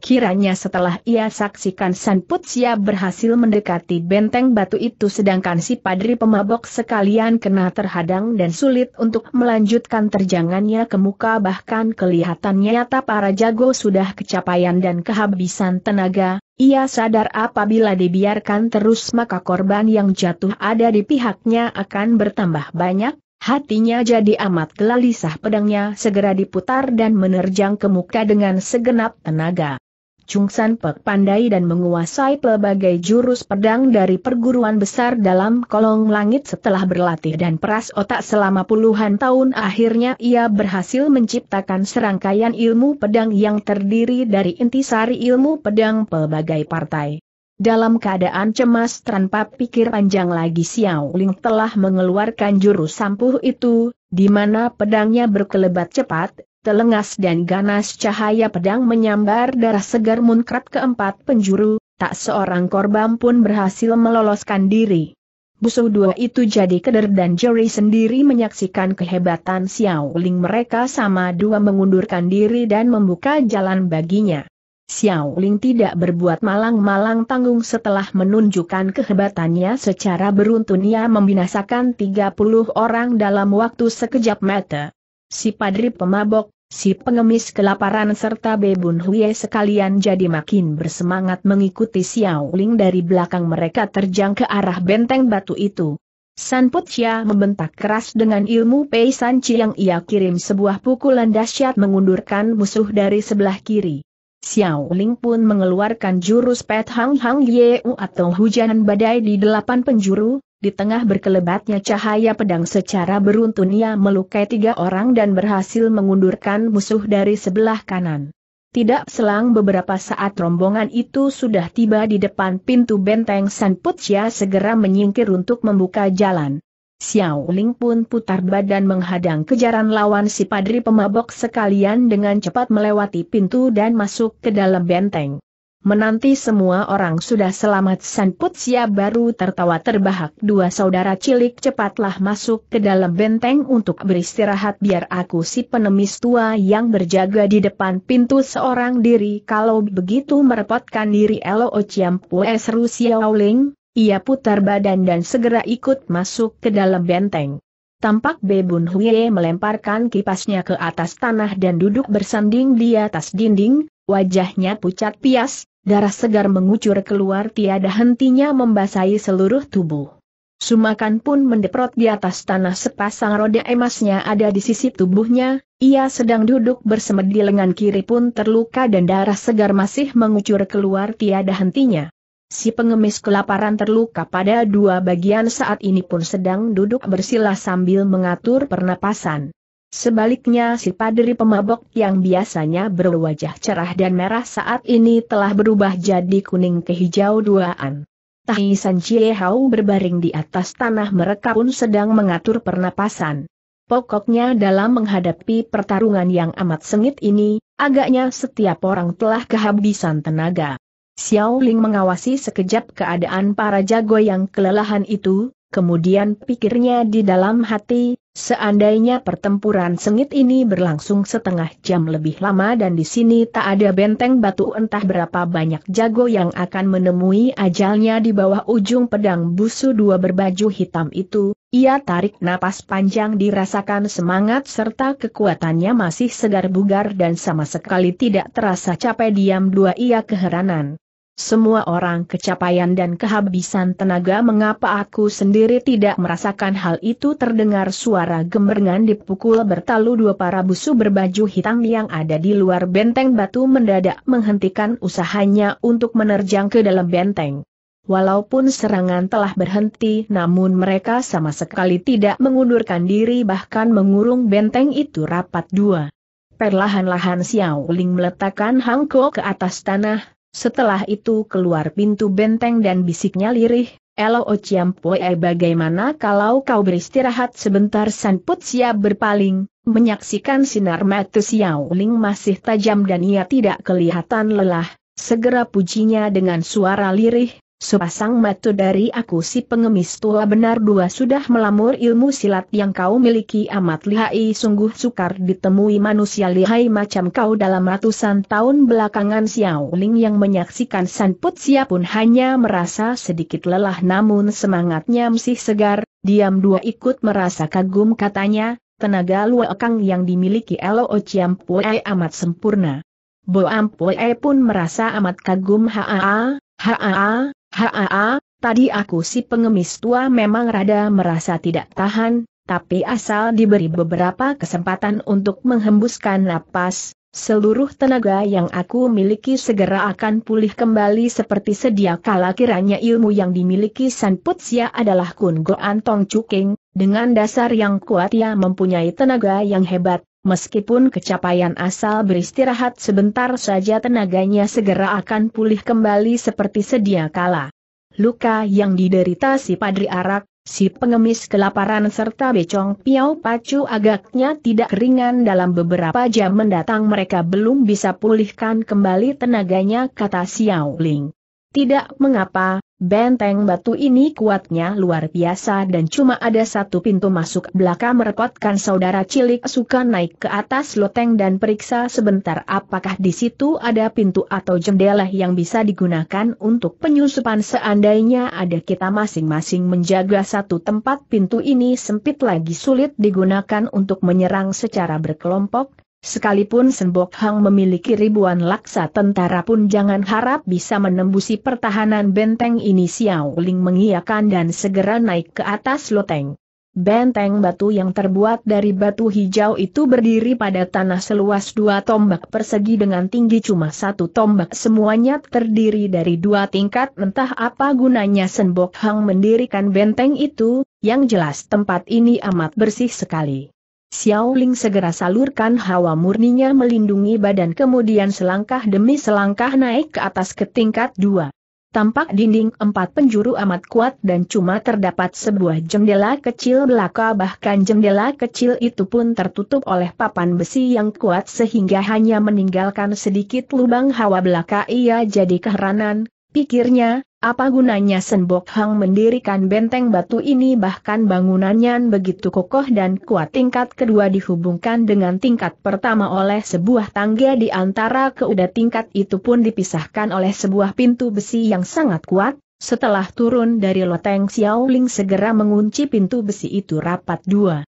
Kiranya setelah ia saksikan Sanputsia berhasil mendekati benteng batu itu sedangkan si padri pemabok sekalian kena terhadang dan sulit untuk melanjutkan terjangannya ke muka, bahkan kelihatannya nyata para jago sudah kecapean dan kehabisan tenaga, ia sadar apabila dibiarkan terus maka korban yang jatuh ada di pihaknya akan bertambah banyak. Hatinya jadi amat gelisah, pedangnya segera diputar dan menerjang ke muka dengan segenap tenaga. Chung San Pek pandai dan menguasai pelbagai jurus pedang dari perguruan besar dalam kolong langit. Setelah berlatih dan peras otak selama puluhan tahun, akhirnya ia berhasil menciptakan serangkaian ilmu pedang yang terdiri dari intisari ilmu pedang pelbagai partai. Dalam keadaan cemas tanpa pikir panjang lagi, Xiao Ling telah mengeluarkan jurus sampuh itu, di mana pedangnya berkelebat cepat, telengas dan ganas, cahaya pedang menyambar darah segar muncrat keempat penjuru, tak seorang korban pun berhasil meloloskan diri. Musuh dua itu jadi keder dan juri sendiri menyaksikan kehebatan Xiao Ling, mereka sama dua mengundurkan diri dan membuka jalan baginya. Xiao Ling tidak berbuat malang-malang tanggung, setelah menunjukkan kehebatannya secara beruntun ia membinasakan tiga puluh orang dalam waktu sekejap mata. Si padri pemabok, si pengemis kelaparan serta Bebun Huiye sekalian jadi makin bersemangat mengikuti Xiao Ling. Dari belakang mereka terjang ke arah benteng batu itu. Sanputsia membentak keras dengan ilmu Pei San Chi yang ia kirim, sebuah pukulan dahsyat mengundurkan musuh dari sebelah kiri. Xiao Ling pun mengeluarkan jurus Pet Hang-hang Yeou atau hujanan badai di delapan penjuru, di tengah berkelebatnya cahaya pedang secara beruntun ia melukai tiga orang dan berhasil mengundurkan musuh dari sebelah kanan. Tidak selang beberapa saat rombongan itu sudah tiba di depan pintu benteng. Sanputsia segera menyingkir untuk membuka jalan. Xiao Ling pun putar badan menghadang kejaran lawan, si padri pemabok sekalian dengan cepat melewati pintu dan masuk ke dalam benteng. Menanti semua orang sudah selamat, Sanputsia baru tertawa terbahak, "Dua saudara cilik, cepatlah masuk ke dalam benteng untuk beristirahat, biar aku si penemis tua yang berjaga di depan pintu seorang diri. Kalau begitu merepotkan diri." "Elo Ciampue," seru Xiao Ling. Ia putar badan dan segera ikut masuk ke dalam benteng. Tampak Bebun Huiye melemparkan kipasnya ke atas tanah dan duduk bersanding di atas dinding, wajahnya pucat pias, darah segar mengucur keluar tiada hentinya membasahi seluruh tubuh. Sumakan pun mendeprot di atas tanah, sepasang roda emasnya ada di sisi tubuhnya, ia sedang duduk bersemedi, lengan kiri pun terluka dan darah segar masih mengucur keluar tiada hentinya. Si pengemis kelaparan terluka pada dua bagian saat ini pun sedang duduk bersila sambil mengatur pernapasan. Sebaliknya si padri pemabok yang biasanya berwajah cerah dan merah saat ini telah berubah jadi kuning kehijau duaan. Taisan Jiehao berbaring di atas tanah, mereka pun sedang mengatur pernapasan. Pokoknya dalam menghadapi pertarungan yang amat sengit ini, agaknya setiap orang telah kehabisan tenaga. Xiao Ling mengawasi sekejap keadaan para jago yang kelelahan itu, kemudian pikirnya di dalam hati, seandainya pertempuran sengit ini berlangsung setengah jam lebih lama dan di sini tak ada benteng batu, entah berapa banyak jago yang akan menemui ajalnya di bawah ujung pedang busu dua berbaju hitam itu. Ia tarik napas panjang, dirasakan semangat serta kekuatannya masih segar bugar dan sama sekali tidak terasa capek. Diam dua ia keheranan. Semua orang kecapean dan kehabisan tenaga, mengapa aku sendiri tidak merasakan hal itu? Terdengar suara gemergan dipukul bertalu dua, para busu berbaju hitam yang ada di luar benteng batu mendadak menghentikan usahanya untuk menerjang ke dalam benteng. Walaupun serangan telah berhenti namun mereka sama sekali tidak mengundurkan diri, bahkan mengurung benteng itu rapat dua. Perlahan-lahan Xiao Ling meletakkan Hang Ko ke atas tanah. Setelah itu keluar pintu benteng dan bisiknya lirih, "Elo Ciampue, bagaimana kalau kau beristirahat sebentar?" Sanputsia berpaling, menyaksikan sinar mata Xiao Ling masih tajam dan ia tidak kelihatan lelah, segera pujinya dengan suara lirih, sepasang mata dari aku. Si pengemis tua benar dua sudah melamur ilmu silat yang kau miliki amat lihai. Sungguh sukar ditemui manusia lihai macam kau dalam ratusan tahun belakangan. Xiao Ling yang menyaksikan Sanputsia pun hanya merasa sedikit lelah, namun semangatnya masih segar. Diam dua ikut merasa kagum, katanya, tenaga luakang yang dimiliki Elo Ciampue amat sempurna. Bo Ampue pun merasa amat kagum. Haa, haa, haa, tadi aku si pengemis tua memang rada merasa tidak tahan, tapi asal diberi beberapa kesempatan untuk menghembuskan napas, seluruh tenaga yang aku miliki segera akan pulih kembali seperti sedia kala. Kiranya ilmu yang dimiliki Sanputsia adalah Kun Go Antong Cuking, dengan dasar yang kuat ia mempunyai tenaga yang hebat. Meskipun kecapaian asal beristirahat sebentar saja tenaganya segera akan pulih kembali seperti sedia kala. Luka yang diderita si padri arak, si pengemis kelaparan serta becong piau pacu agaknya tidak ringan. Dalam beberapa jam mendatang mereka belum bisa pulihkan kembali tenaganya, kata Xiao Ling. Tidak mengapa, benteng batu ini kuatnya luar biasa dan cuma ada satu pintu masuk belakang. Merepotkan saudara cilik suka naik ke atas loteng dan periksa sebentar apakah di situ ada pintu atau jendela yang bisa digunakan untuk penyusupan. Seandainya ada, kita masing-masing menjaga satu tempat. Pintu ini sempit lagi sulit digunakan untuk menyerang secara berkelompok. Sekalipun Senbok Haong memiliki ribuan laksa tentara pun jangan harap bisa menembusi pertahanan benteng ini. Xiao Ling mengiyakan dan segera naik ke atas loteng. Benteng batu yang terbuat dari batu hijau itu berdiri pada tanah seluas dua tombak persegi dengan tinggi cuma satu tombak. Semuanya terdiri dari dua tingkat. Entah apa gunanya Senbok Haong mendirikan benteng itu, yang jelas tempat ini amat bersih sekali. Xiao Ling segera salurkan hawa murninya melindungi badan, kemudian selangkah demi selangkah naik ke atas ke tingkat dua. Tampak dinding empat penjuru amat kuat dan cuma terdapat sebuah jendela kecil belaka. Bahkan jendela kecil itu pun tertutup oleh papan besi yang kuat sehingga hanya meninggalkan sedikit lubang hawa belaka. Ia jadi keheranan, pikirnya. Apa gunanya Senbok Haong mendirikan benteng batu ini, bahkan bangunannya begitu kokoh dan kuat. Tingkat kedua dihubungkan dengan tingkat pertama oleh sebuah tangga. Di antara kedua tingkat itu pun dipisahkan oleh sebuah pintu besi yang sangat kuat. Setelah turun dari loteng, Xiao Ling segera mengunci pintu besi itu rapat dua.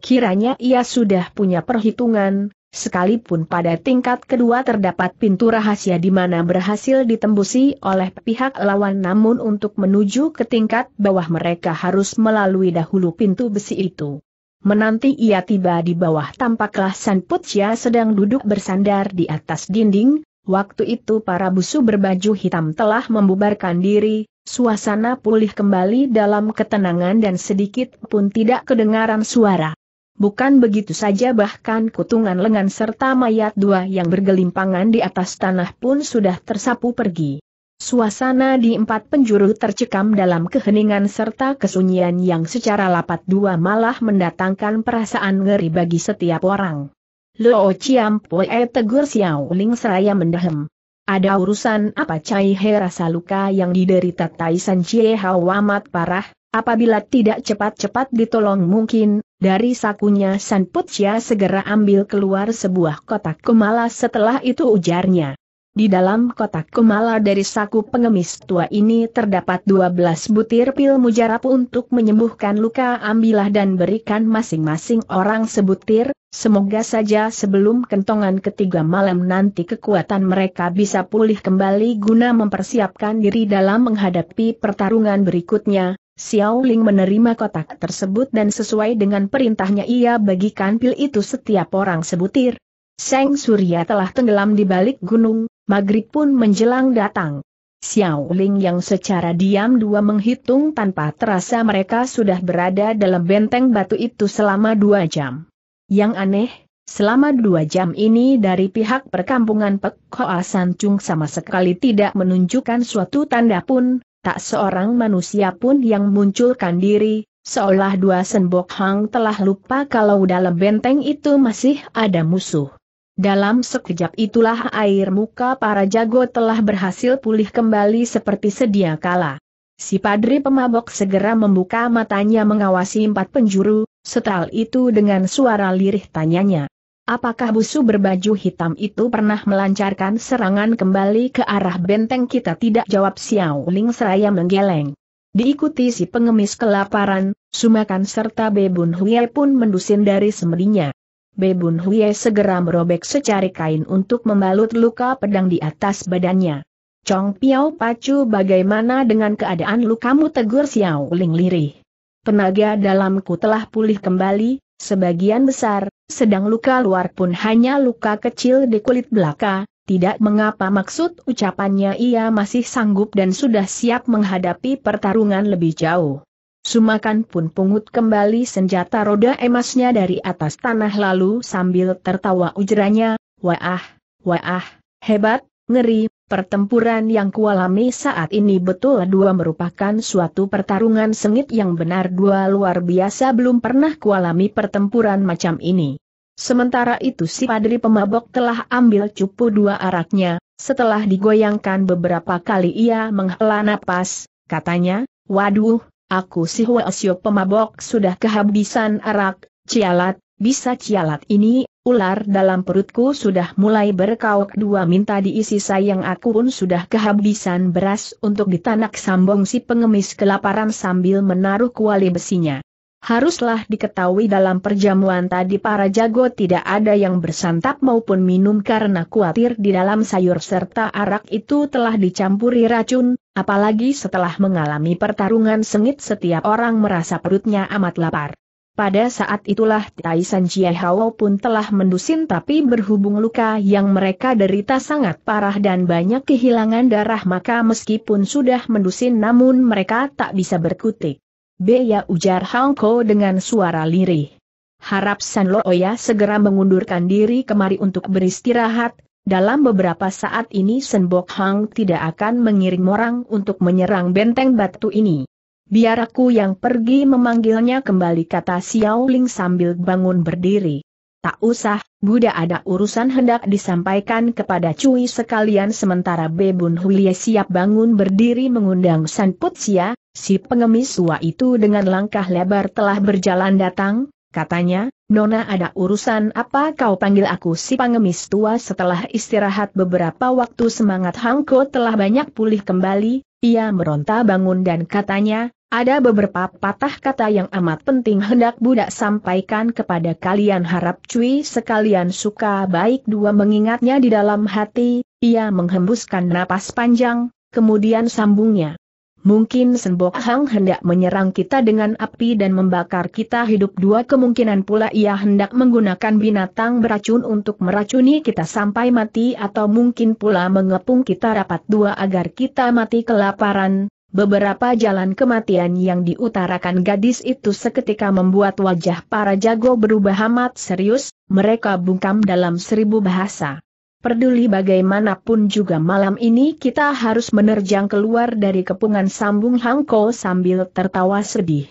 Kiranya ia sudah punya perhitungan. Sekalipun pada tingkat kedua terdapat pintu rahasia di mana berhasil ditembusi oleh pihak lawan, namun untuk menuju ke tingkat bawah mereka harus melalui dahulu pintu besi itu. Menanti ia tiba di bawah, tampaklah Sanputsia sedang duduk bersandar di atas dinding. Waktu itu para busu berbaju hitam telah membubarkan diri. Suasana pulih kembali dalam ketenangan dan sedikit pun tidak kedengaran suara. Bukan begitu saja, bahkan kutungan lengan serta mayat dua yang bergelimpangan di atas tanah pun sudah tersapu pergi. Suasana di empat penjuru tercekam dalam keheningan serta kesunyian yang secara lapat dua malah mendatangkan perasaan ngeri bagi setiap orang. Lo Ciampue, tegur Xiao Ling seraya mendehem. Ada urusan apa? Cai Hai, rasa luka yang diderita Taisan Jiehao amat parah. Apabila tidak cepat-cepat ditolong mungkin. Dari sakunya Sanputsia segera ambil keluar sebuah kotak kumala. Setelah itu ujarnya, di dalam kotak kumala dari saku pengemis tua ini terdapat dua belas butir pil mujarab untuk menyembuhkan luka. Ambillah dan berikan masing-masing orang sebutir. Semoga saja sebelum kentongan ketiga malam nanti kekuatan mereka bisa pulih kembali guna mempersiapkan diri dalam menghadapi pertarungan berikutnya. Xiao Ling menerima kotak tersebut dan sesuai dengan perintahnya ia bagikan pil itu setiap orang sebutir. Sang surya telah tenggelam di balik gunung, maghrib pun menjelang datang. Xiao Ling yang secara diam dua menghitung, tanpa terasa mereka sudah berada dalam benteng batu itu selama dua jam. Yang aneh, selama dua jam ini dari pihak perkampungan Pek Hoa San Chung sama sekali tidak menunjukkan suatu tanda pun. Tak seorang manusia pun yang munculkan diri, seolah dua Senbok Haong telah lupa kalau dalam benteng itu masih ada musuh. Dalam sekejap itulah air muka para jago telah berhasil pulih kembali seperti sedia kala. Si padri pemabok segera membuka matanya mengawasi empat penjuru, setelah itu dengan suara lirih tanyanya. Apakah busu berbaju hitam itu pernah melancarkan serangan kembali ke arah benteng kita? Tidak, jawab Xiao Ling seraya menggeleng. Diikuti si pengemis kelaparan, Sumakan serta Bebun Huiye pun mendusin dari semedinya. Bebun Huiye segera merobek secari kain untuk membalut luka pedang di atas badannya. Chong Piao Pacu, bagaimana dengan keadaan lukamu? Tegur Xiao Ling lirih. Tenaga dalamku telah pulih kembali, sebagian besar, sedang luka luar pun hanya luka kecil di kulit belaka. Tidak mengapa, maksud ucapannya ia masih sanggup dan sudah siap menghadapi pertarungan lebih jauh. Sumakan pun pungut kembali senjata roda emasnya dari atas tanah lalu sambil tertawa ujarnya, "Wah, wah, hebat, ngeri. Pertempuran yang kualami saat ini betul dua merupakan suatu pertarungan sengit yang benar dua luar biasa, belum pernah kualami pertempuran macam ini." Sementara itu si padri pemabok telah ambil cupu dua araknya, setelah digoyangkan beberapa kali ia menghela napas, katanya, "Waduh, aku si Huasio pemabok sudah kehabisan arak, cialat, bisa cialat ini. Ular dalam perutku sudah mulai berkaok, dua minta diisi, sayang aku pun sudah kehabisan beras untuk ditanak," sambung si pengemis kelaparan sambil menaruh kuali besinya. Haruslah diketahui dalam perjamuan tadi para jago tidak ada yang bersantap maupun minum karena khawatir di dalam sayur serta arak itu telah dicampuri racun, apalagi setelah mengalami pertarungan sengit setiap orang merasa perutnya amat lapar. Pada saat itulah Taisan Jiehao pun telah mendusin, tapi berhubung luka yang mereka derita sangat parah dan banyak kehilangan darah maka meskipun sudah mendusin namun mereka tak bisa berkutik. "Beya," ujar Hang Ko dengan suara lirih. Harap San Looya segera mengundurkan diri kemari untuk beristirahat, dalam beberapa saat ini Senbok Hang tidak akan mengirim orang untuk menyerang benteng batu ini. "Biar aku yang pergi memanggilnya kembali," kata Xiao Ling sambil bangun berdiri. "Tak usah, Buddha ada urusan hendak disampaikan kepada Cui sekalian." Sementara Bebun Huiye siap bangun berdiri mengundang Sanputsia, si pengemis tua itu dengan langkah lebar telah berjalan datang, katanya, "Nona ada urusan apa kau panggil aku?" Si pengemis tua setelah istirahat beberapa waktu semangat Hang Ko telah banyak pulih kembali, ia meronta bangun dan katanya, "Ada beberapa patah kata yang amat penting hendak budak sampaikan kepada kalian, harap Cui sekalian suka baik." Dua mengingatnya di dalam hati, ia menghembuskan napas panjang, kemudian sambungnya, "Mungkin Senbok Hang hendak menyerang kita dengan api dan membakar kita hidup. Dua kemungkinan pula, ia hendak menggunakan binatang beracun untuk meracuni kita sampai mati, atau mungkin pula mengepung kita rapat dua agar kita mati kelaparan." Beberapa jalan kematian yang diutarakan gadis itu seketika membuat wajah para jago berubah amat serius, mereka bungkam dalam seribu bahasa. "Peduli bagaimanapun juga malam ini kita harus menerjang keluar dari kepungan," sambung Hang Ko sambil tertawa sedih.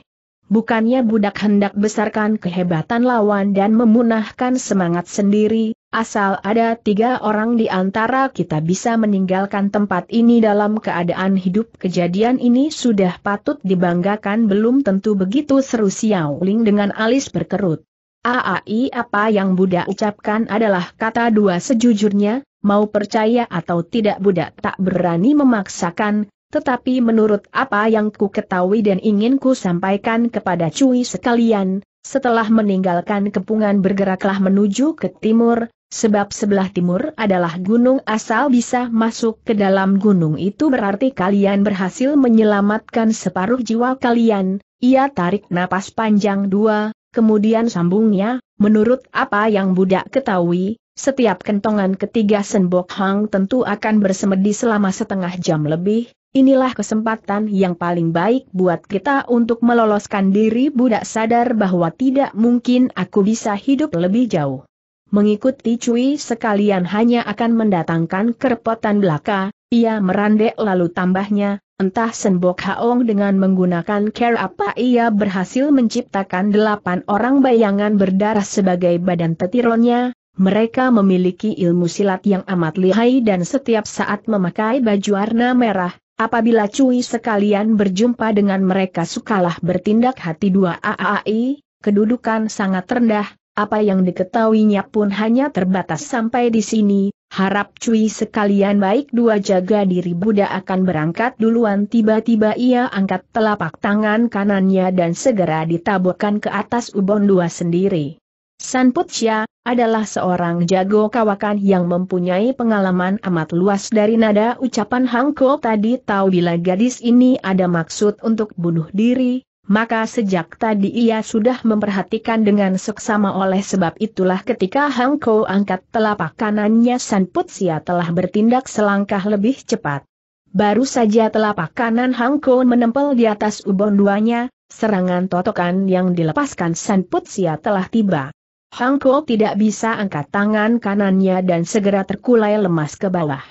Bukannya budak hendak besarkan kehebatan lawan dan memunahkan semangat sendiri, asal ada tiga orang di antara kita bisa meninggalkan tempat ini dalam keadaan hidup, kejadian ini sudah patut dibanggakan. "Belum tentu begitu," seru Xiao Ling dengan alis berkerut. "Aai, apa yang budak ucapkan adalah kata dua sejujurnya, mau percaya atau tidak budak tak berani memaksakan. Tetapi menurut apa yang ku ketahui dan ingin ku sampaikan kepada Cui sekalian, setelah meninggalkan kepungan bergeraklah menuju ke timur, sebab sebelah timur adalah gunung. Asal bisa masuk ke dalam gunung itu berarti kalian berhasil menyelamatkan separuh jiwa kalian." Ia tarik napas panjang dua, kemudian sambungnya, "Menurut apa yang budak ketahui, setiap kentongan ketiga Senbok Hang tentu akan bersemedi selama setengah jam lebih. Inilah kesempatan yang paling baik buat kita untuk meloloskan diri." Budak sadar bahwa tidak mungkin aku bisa hidup lebih jauh. Mengikuti Cui sekalian hanya akan mendatangkan kerepotan belaka, ia merandek lalu tambahnya, "Entah Senbok Haong dengan menggunakan care apa ia berhasil menciptakan delapan orang bayangan berdarah sebagai badan tetironnya, Mereka memiliki ilmu silat yang amat lihai dan setiap saat memakai baju warna merah. Apabila Cui sekalian berjumpa dengan mereka, sukalah bertindak hati dua aai, kedudukan sangat rendah, apa yang diketahuinya pun hanya terbatas sampai di sini. Harap Cui sekalian baik dua jaga diri. Budak akan berangkat duluan. Tiba-tiba ia angkat telapak tangan kanannya dan segera ditaburkan ke atas ubon dua sendiri. Sanputsia adalah seorang jago kawakan yang mempunyai pengalaman amat luas. Dari nada ucapan Hang Ko tadi tahu bila gadis ini ada maksud untuk bunuh diri, maka sejak tadi ia sudah memperhatikan dengan seksama. Oleh sebab itulah ketika Hang Ko angkat telapak kanannya, Sanputsia telah bertindak selangkah lebih cepat. Baru saja telapak kanan Hang Ko menempel di atas ubon duanya, serangan totokan yang dilepaskan Sanputsia telah tiba. Hang Ko tidak bisa angkat tangan kanannya dan segera terkulai lemas ke bawah.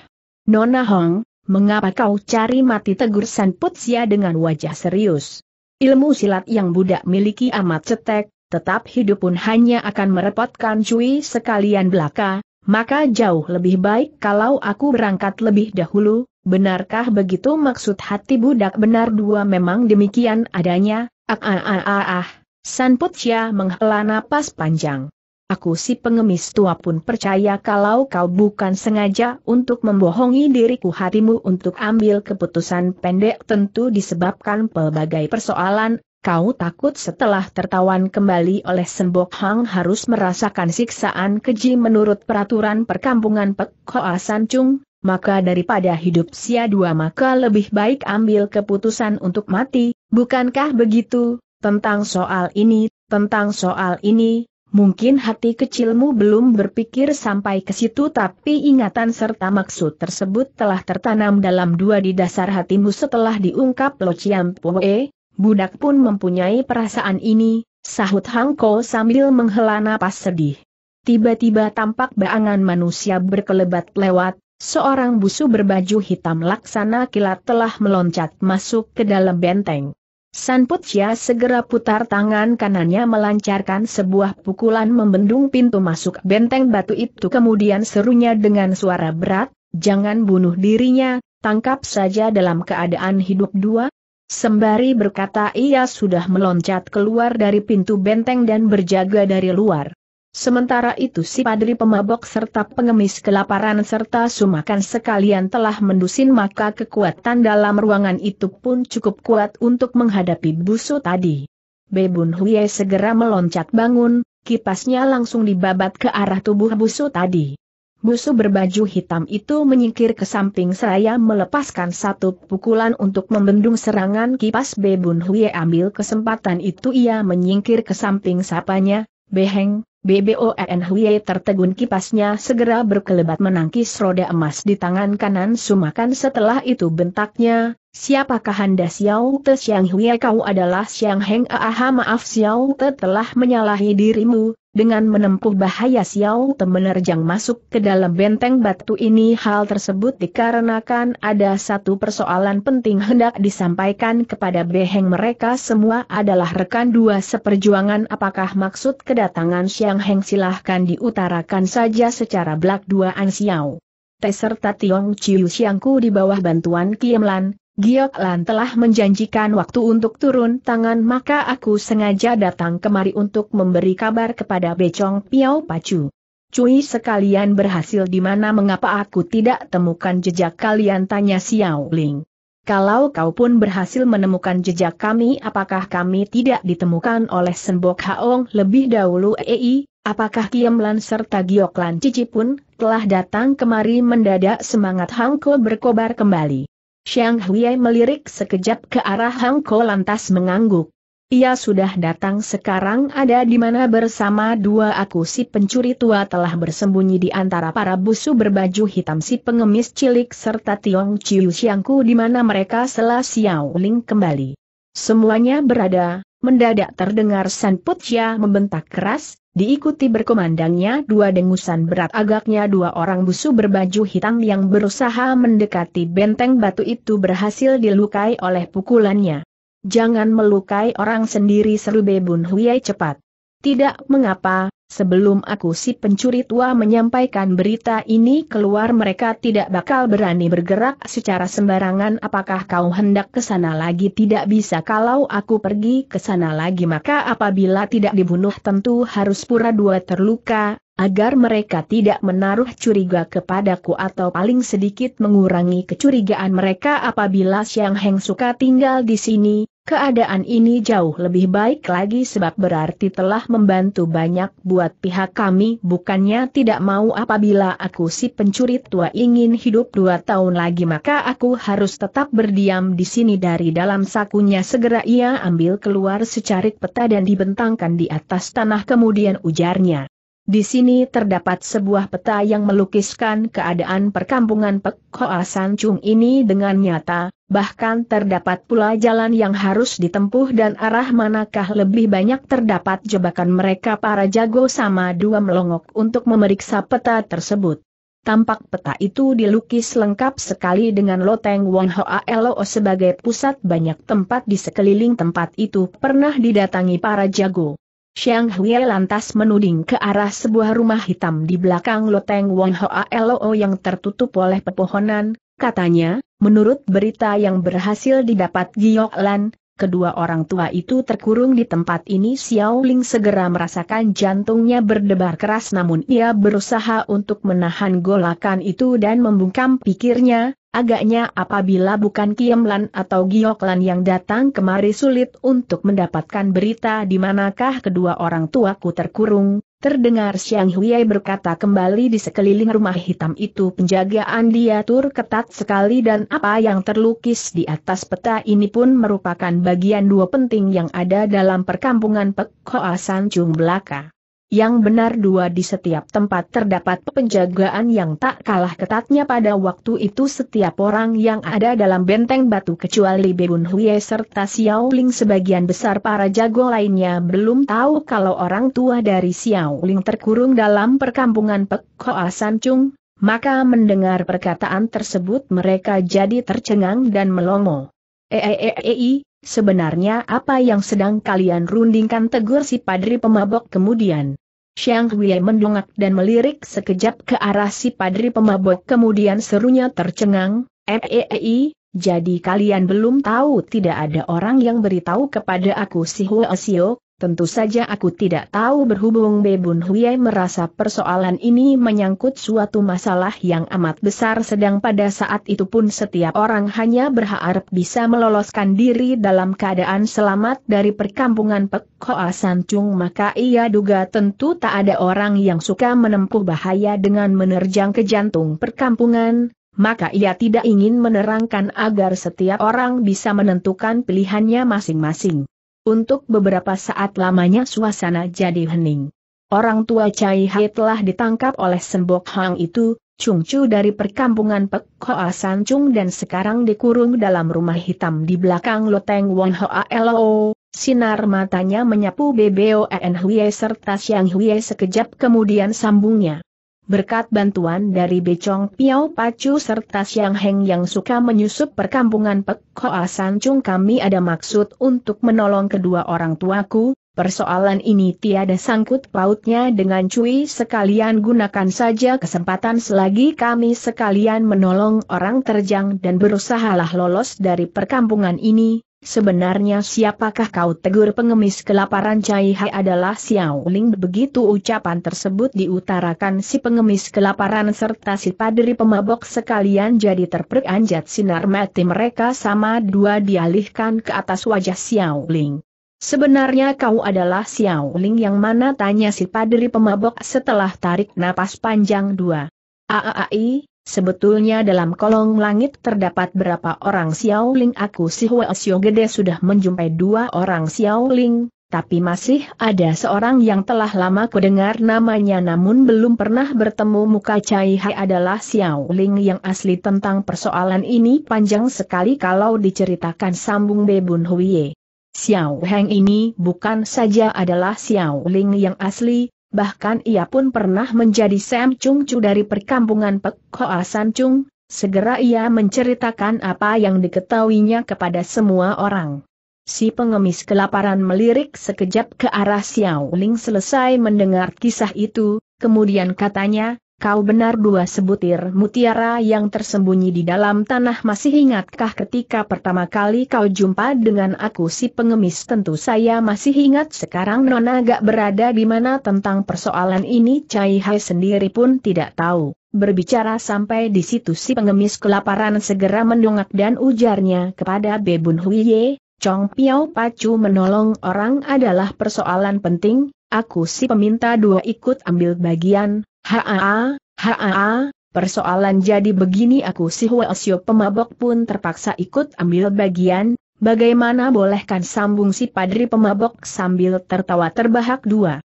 "Nona Hong, mengapa kau cari mati?" tegur Sanputsia dengan wajah serius. Ilmu silat yang budak miliki amat cetek, tetap hidup pun hanya akan merepotkan Cui sekalian belaka, maka jauh lebih baik kalau aku berangkat lebih dahulu. Benarkah begitu maksud hati budak? Benar dua, memang demikian adanya. Ah ah ah ah ah. Sanputsia menghela napas panjang. "Aku si pengemis tua pun percaya kalau kau bukan sengaja untuk membohongi diriku. Hatimu untuk ambil keputusan pendek tentu disebabkan pelbagai persoalan. Kau takut setelah tertawan kembali oleh Senbok Hang harus merasakan siksaan keji menurut peraturan perkampungan Pek Hoa San Chung. Maka daripada hidup sia dua, maka lebih baik ambil keputusan untuk mati. Bukankah begitu? Tentang soal ini, tentang soal ini, mungkin hati kecilmu belum berpikir sampai ke situ, tapi ingatan serta maksud tersebut telah tertanam dalam dua di dasar hatimu." Setelah diungkap Lo Chiam Poe, budak pun mempunyai perasaan ini, sahut Hang Ko sambil menghela napas sedih. Tiba-tiba tampak bayangan manusia berkelebat lewat. Seorang busu berbaju hitam laksana kilat telah meloncat masuk ke dalam benteng. Sanputsia segera putar tangan kanannya melancarkan sebuah pukulan membendung pintu masuk benteng batu itu. Kemudian serunya dengan suara berat, "Jangan bunuh dirinya, tangkap saja dalam keadaan hidup dua." Sembari berkata ia sudah meloncat keluar dari pintu benteng dan berjaga dari luar. Sementara itu si padri pemabok serta pengemis kelaparan serta Sumakan sekalian telah mendusin, maka kekuatan dalam ruangan itu pun cukup kuat untuk menghadapi busu tadi. Bebun Huiye segera meloncat bangun, kipasnya langsung dibabat ke arah tubuh busu tadi. Busu berbaju hitam itu menyingkir ke samping seraya melepaskan satu pukulan untuk membendung serangan kipas Bebun Huiye. Ambil kesempatan itu ia menyingkir ke samping, sapanya, "Beheng." Bebun Huiye tertegun, kipasnya segera berkelebat menangkis roda emas di tangan kanan Sumakan. Setelah itu bentaknya, "Siapakah Anda?" "Xiao Te Xiang Huiye." "Kau adalah Xiang Heng?" "Aha, maaf, Xiao Te telah menyalahi dirimu. Dengan menempuh bahaya Xiao Te menerjang masuk ke dalam benteng batu ini. Hal tersebut dikarenakan ada satu persoalan penting hendak disampaikan kepada Beheng." "Mereka semua adalah rekan dua seperjuangan. Apakah maksud kedatangan Xiang Heng?" "Silahkan diutarakan saja secara belak." "Duaan Xiao Te serta Tiong Chiu Xiangku di bawah bantuan Kiemlan, Giyoklan telah menjanjikan waktu untuk turun tangan, maka aku sengaja datang kemari untuk memberi kabar kepada Becong Piao Pacu. Cui sekalian berhasil di mana? Mengapa aku tidak temukan jejak kalian?" tanya Xiao Ling. "Kalau kau pun berhasil menemukan jejak kami, apakah kami tidak ditemukan oleh Senbok Haong lebih dahulu? Ei, apakah Kiemlan serta Giyoklan Cici pun telah datang kemari?" Mendadak semangat Hang Ko berkobar kembali. Xiang Huiye melirik sekejap ke arah Hang Ko lantas mengangguk. "Ia sudah datang. Sekarang ada di mana?" "Bersama dua aku si pencuri tua telah bersembunyi di antara para busu berbaju hitam, si pengemis cilik serta Tiong Chiu Xiangku." "Di mana mereka?" sela Xiao Ling kembali. "Semuanya berada..." Mendadak terdengar Sanputsia membentak keras, diikuti berkomandangnya dua dengusan berat. Agaknya dua orang busu berbaju hitam yang berusaha mendekati benteng batu itu berhasil dilukai oleh pukulannya. "Jangan melukai orang sendiri!" seru Bebun Huiye cepat. "Tidak mengapa, Sebelum aku si pencuri tua menyampaikan berita ini keluar, mereka tidak bakal berani bergerak secara sembarangan. Apakah kau hendak ke sana lagi? Tidak bisa. Kalau aku pergi ke sana lagi, maka apabila tidak dibunuh tentu harus pura dua terluka, agar mereka tidak menaruh curiga kepadaku atau paling sedikit mengurangi kecurigaan mereka. Apabila Xiang Heng suka tinggal di sini, keadaan ini jauh lebih baik lagi, sebab berarti telah membantu banyak buat pihak kami. Bukannya tidak mau, apabila aku si pencuri tua ingin hidup dua tahun lagi, maka aku harus tetap berdiam di sini. Dari dalam sakunya segera ia ambil keluar secarik peta dan dibentangkan di atas tanah, kemudian ujarnya, "Di sini terdapat sebuah peta yang melukiskan keadaan perkampungan Pek Hoa San Chung ini dengan nyata, bahkan terdapat pula jalan yang harus ditempuh dan arah manakah. Lebih banyak terdapat jebakan mereka para jago sama dua melongok untuk memeriksa peta tersebut." Tampak peta itu dilukis lengkap sekali dengan Loteng Wong Hoa Elo sebagai pusat. Banyak tempat di sekeliling tempat itu pernah didatangi para jago. Xiang Huiye lantas menuding ke arah sebuah rumah hitam di belakang Loteng Wong Hoa Elo yang tertutup oleh pepohonan. Katanya, menurut berita yang berhasil didapat Giyoklan, kedua orang tua itu terkurung di tempat ini. Xiao Ling segera merasakan jantungnya berdebar keras, namun ia berusaha untuk menahan golakan itu dan membungkam pikirnya, agaknya apabila bukan Kiemlan atau Giyoklan yang datang kemari, sulit untuk mendapatkan berita di manakah kedua orang tuaku terkurung. Terdengar Xiang Huiye berkata kembali, di sekeliling rumah hitam itu penjagaan diatur ketat sekali dan apa yang terlukis di atas peta ini pun merupakan bagian dua penting yang ada dalam perkampungan Pek Hoa San Chung belaka. Yang benar, dua di setiap tempat terdapat penjagaan yang tak kalah ketatnya. Pada waktu itu setiap orang yang ada dalam benteng batu kecuali Bebun Huiye serta Xiao Ling, sebagian besar para jago lainnya belum tahu kalau orang tua dari Xiao Ling terkurung dalam perkampungan Pek Hoa San Chung, maka mendengar perkataan tersebut mereka jadi tercengang dan melongo. Eeeei, sebenarnya apa yang sedang kalian rundingkan? Tegur si padri pemabok kemudian. Xiang Huiye mendongak dan melirik sekejap ke arah si padri pemabok, kemudian serunya tercengang, "Eeei, jadi kalian belum tahu? Tidak ada orang yang beritahu kepada aku?" "Si Huasio, tentu saja aku tidak tahu." Berhubung Bebun Huiye merasa persoalan ini menyangkut suatu masalah yang amat besar, sedang pada saat itu pun setiap orang hanya berharap bisa meloloskan diri dalam keadaan selamat dari perkampungan Pek Hoa San Chung, maka ia duga tentu tak ada orang yang suka menempuh bahaya dengan menerjang ke jantung perkampungan. Maka ia tidak ingin menerangkan agar setiap orang bisa menentukan pilihannya masing-masing. Untuk beberapa saat lamanya suasana jadi hening. Orang tua Cai Hai telah ditangkap oleh Senbok Haong itu, Chung Chu dari perkampungan Pek Hoa San Chung, dan sekarang dikurung dalam rumah hitam di belakang Loteng Wong Hoa Elo. Sinar matanya menyapu Bebun Huiye serta Xiang Huiye sekejap, kemudian sambungnya, "Berkat bantuan dari Becong Piao Pacu serta Xiang Heng yang suka menyusup perkampungan Pek Hoa San Chung, kami ada maksud untuk menolong kedua orang tuaku. Persoalan ini tiada sangkut pautnya dengan Cui sekalian. Gunakan saja kesempatan selagi kami sekalian menolong orang terjang dan berusahalah lolos dari perkampungan ini." "Sebenarnya siapakah kau?" tegur pengemis kelaparan Cai Hai. "Adalah Xiao Ling." Begitu ucapan tersebut diutarakan, si pengemis kelaparan serta si padri pemabok sekalian jadi terperanjat. Sinar mati mereka sama dua dialihkan ke atas wajah Xiao Ling. "Sebenarnya kau adalah Xiao Ling yang mana?" tanya si padri pemabok setelah tarik napas panjang dua. "Aai, sebetulnya dalam kolong langit terdapat berapa orang Xiao Ling? Aku si Huasio Gede sudah menjumpai dua orang Xiao Ling, tapi masih ada seorang yang telah lama kudengar namanya namun belum pernah bertemu muka." "Cai Hai adalah Xiao Ling yang asli." "Tentang persoalan ini panjang sekali kalau diceritakan," sambung Bebun Huiye. "Xiao Heng ini bukan saja adalah Xiao Ling yang asli, bahkan ia pun pernah menjadi Sam Chung Chu dari perkampungan Pek Hoa San Chung." Segera ia menceritakan apa yang diketahuinya kepada semua orang. Si pengemis kelaparan melirik sekejap ke arah Xiao Ling selesai mendengar kisah itu, kemudian katanya, kau benar dua sebutir mutiara yang tersembunyi di dalam tanah masih ingatkah ketika pertama kali kau jumpa dengan aku? Si pengemis tentu saya masih ingat. Sekarang Nona gak berada di mana? Tentang persoalan ini Cai Hai sendiri pun tidak tahu. Berbicara sampai di situ si pengemis kelaparan segera mendongak dan ujarnya kepada Bebun Huiye, Chong Piao Pacu menolong orang adalah persoalan penting, aku si peminta dua ikut ambil bagian, haa, haa, persoalan jadi begini aku si Huasio pemabok pun terpaksa ikut ambil bagian, bagaimana bolehkan sambung si padri pemabok sambil tertawa terbahak dua.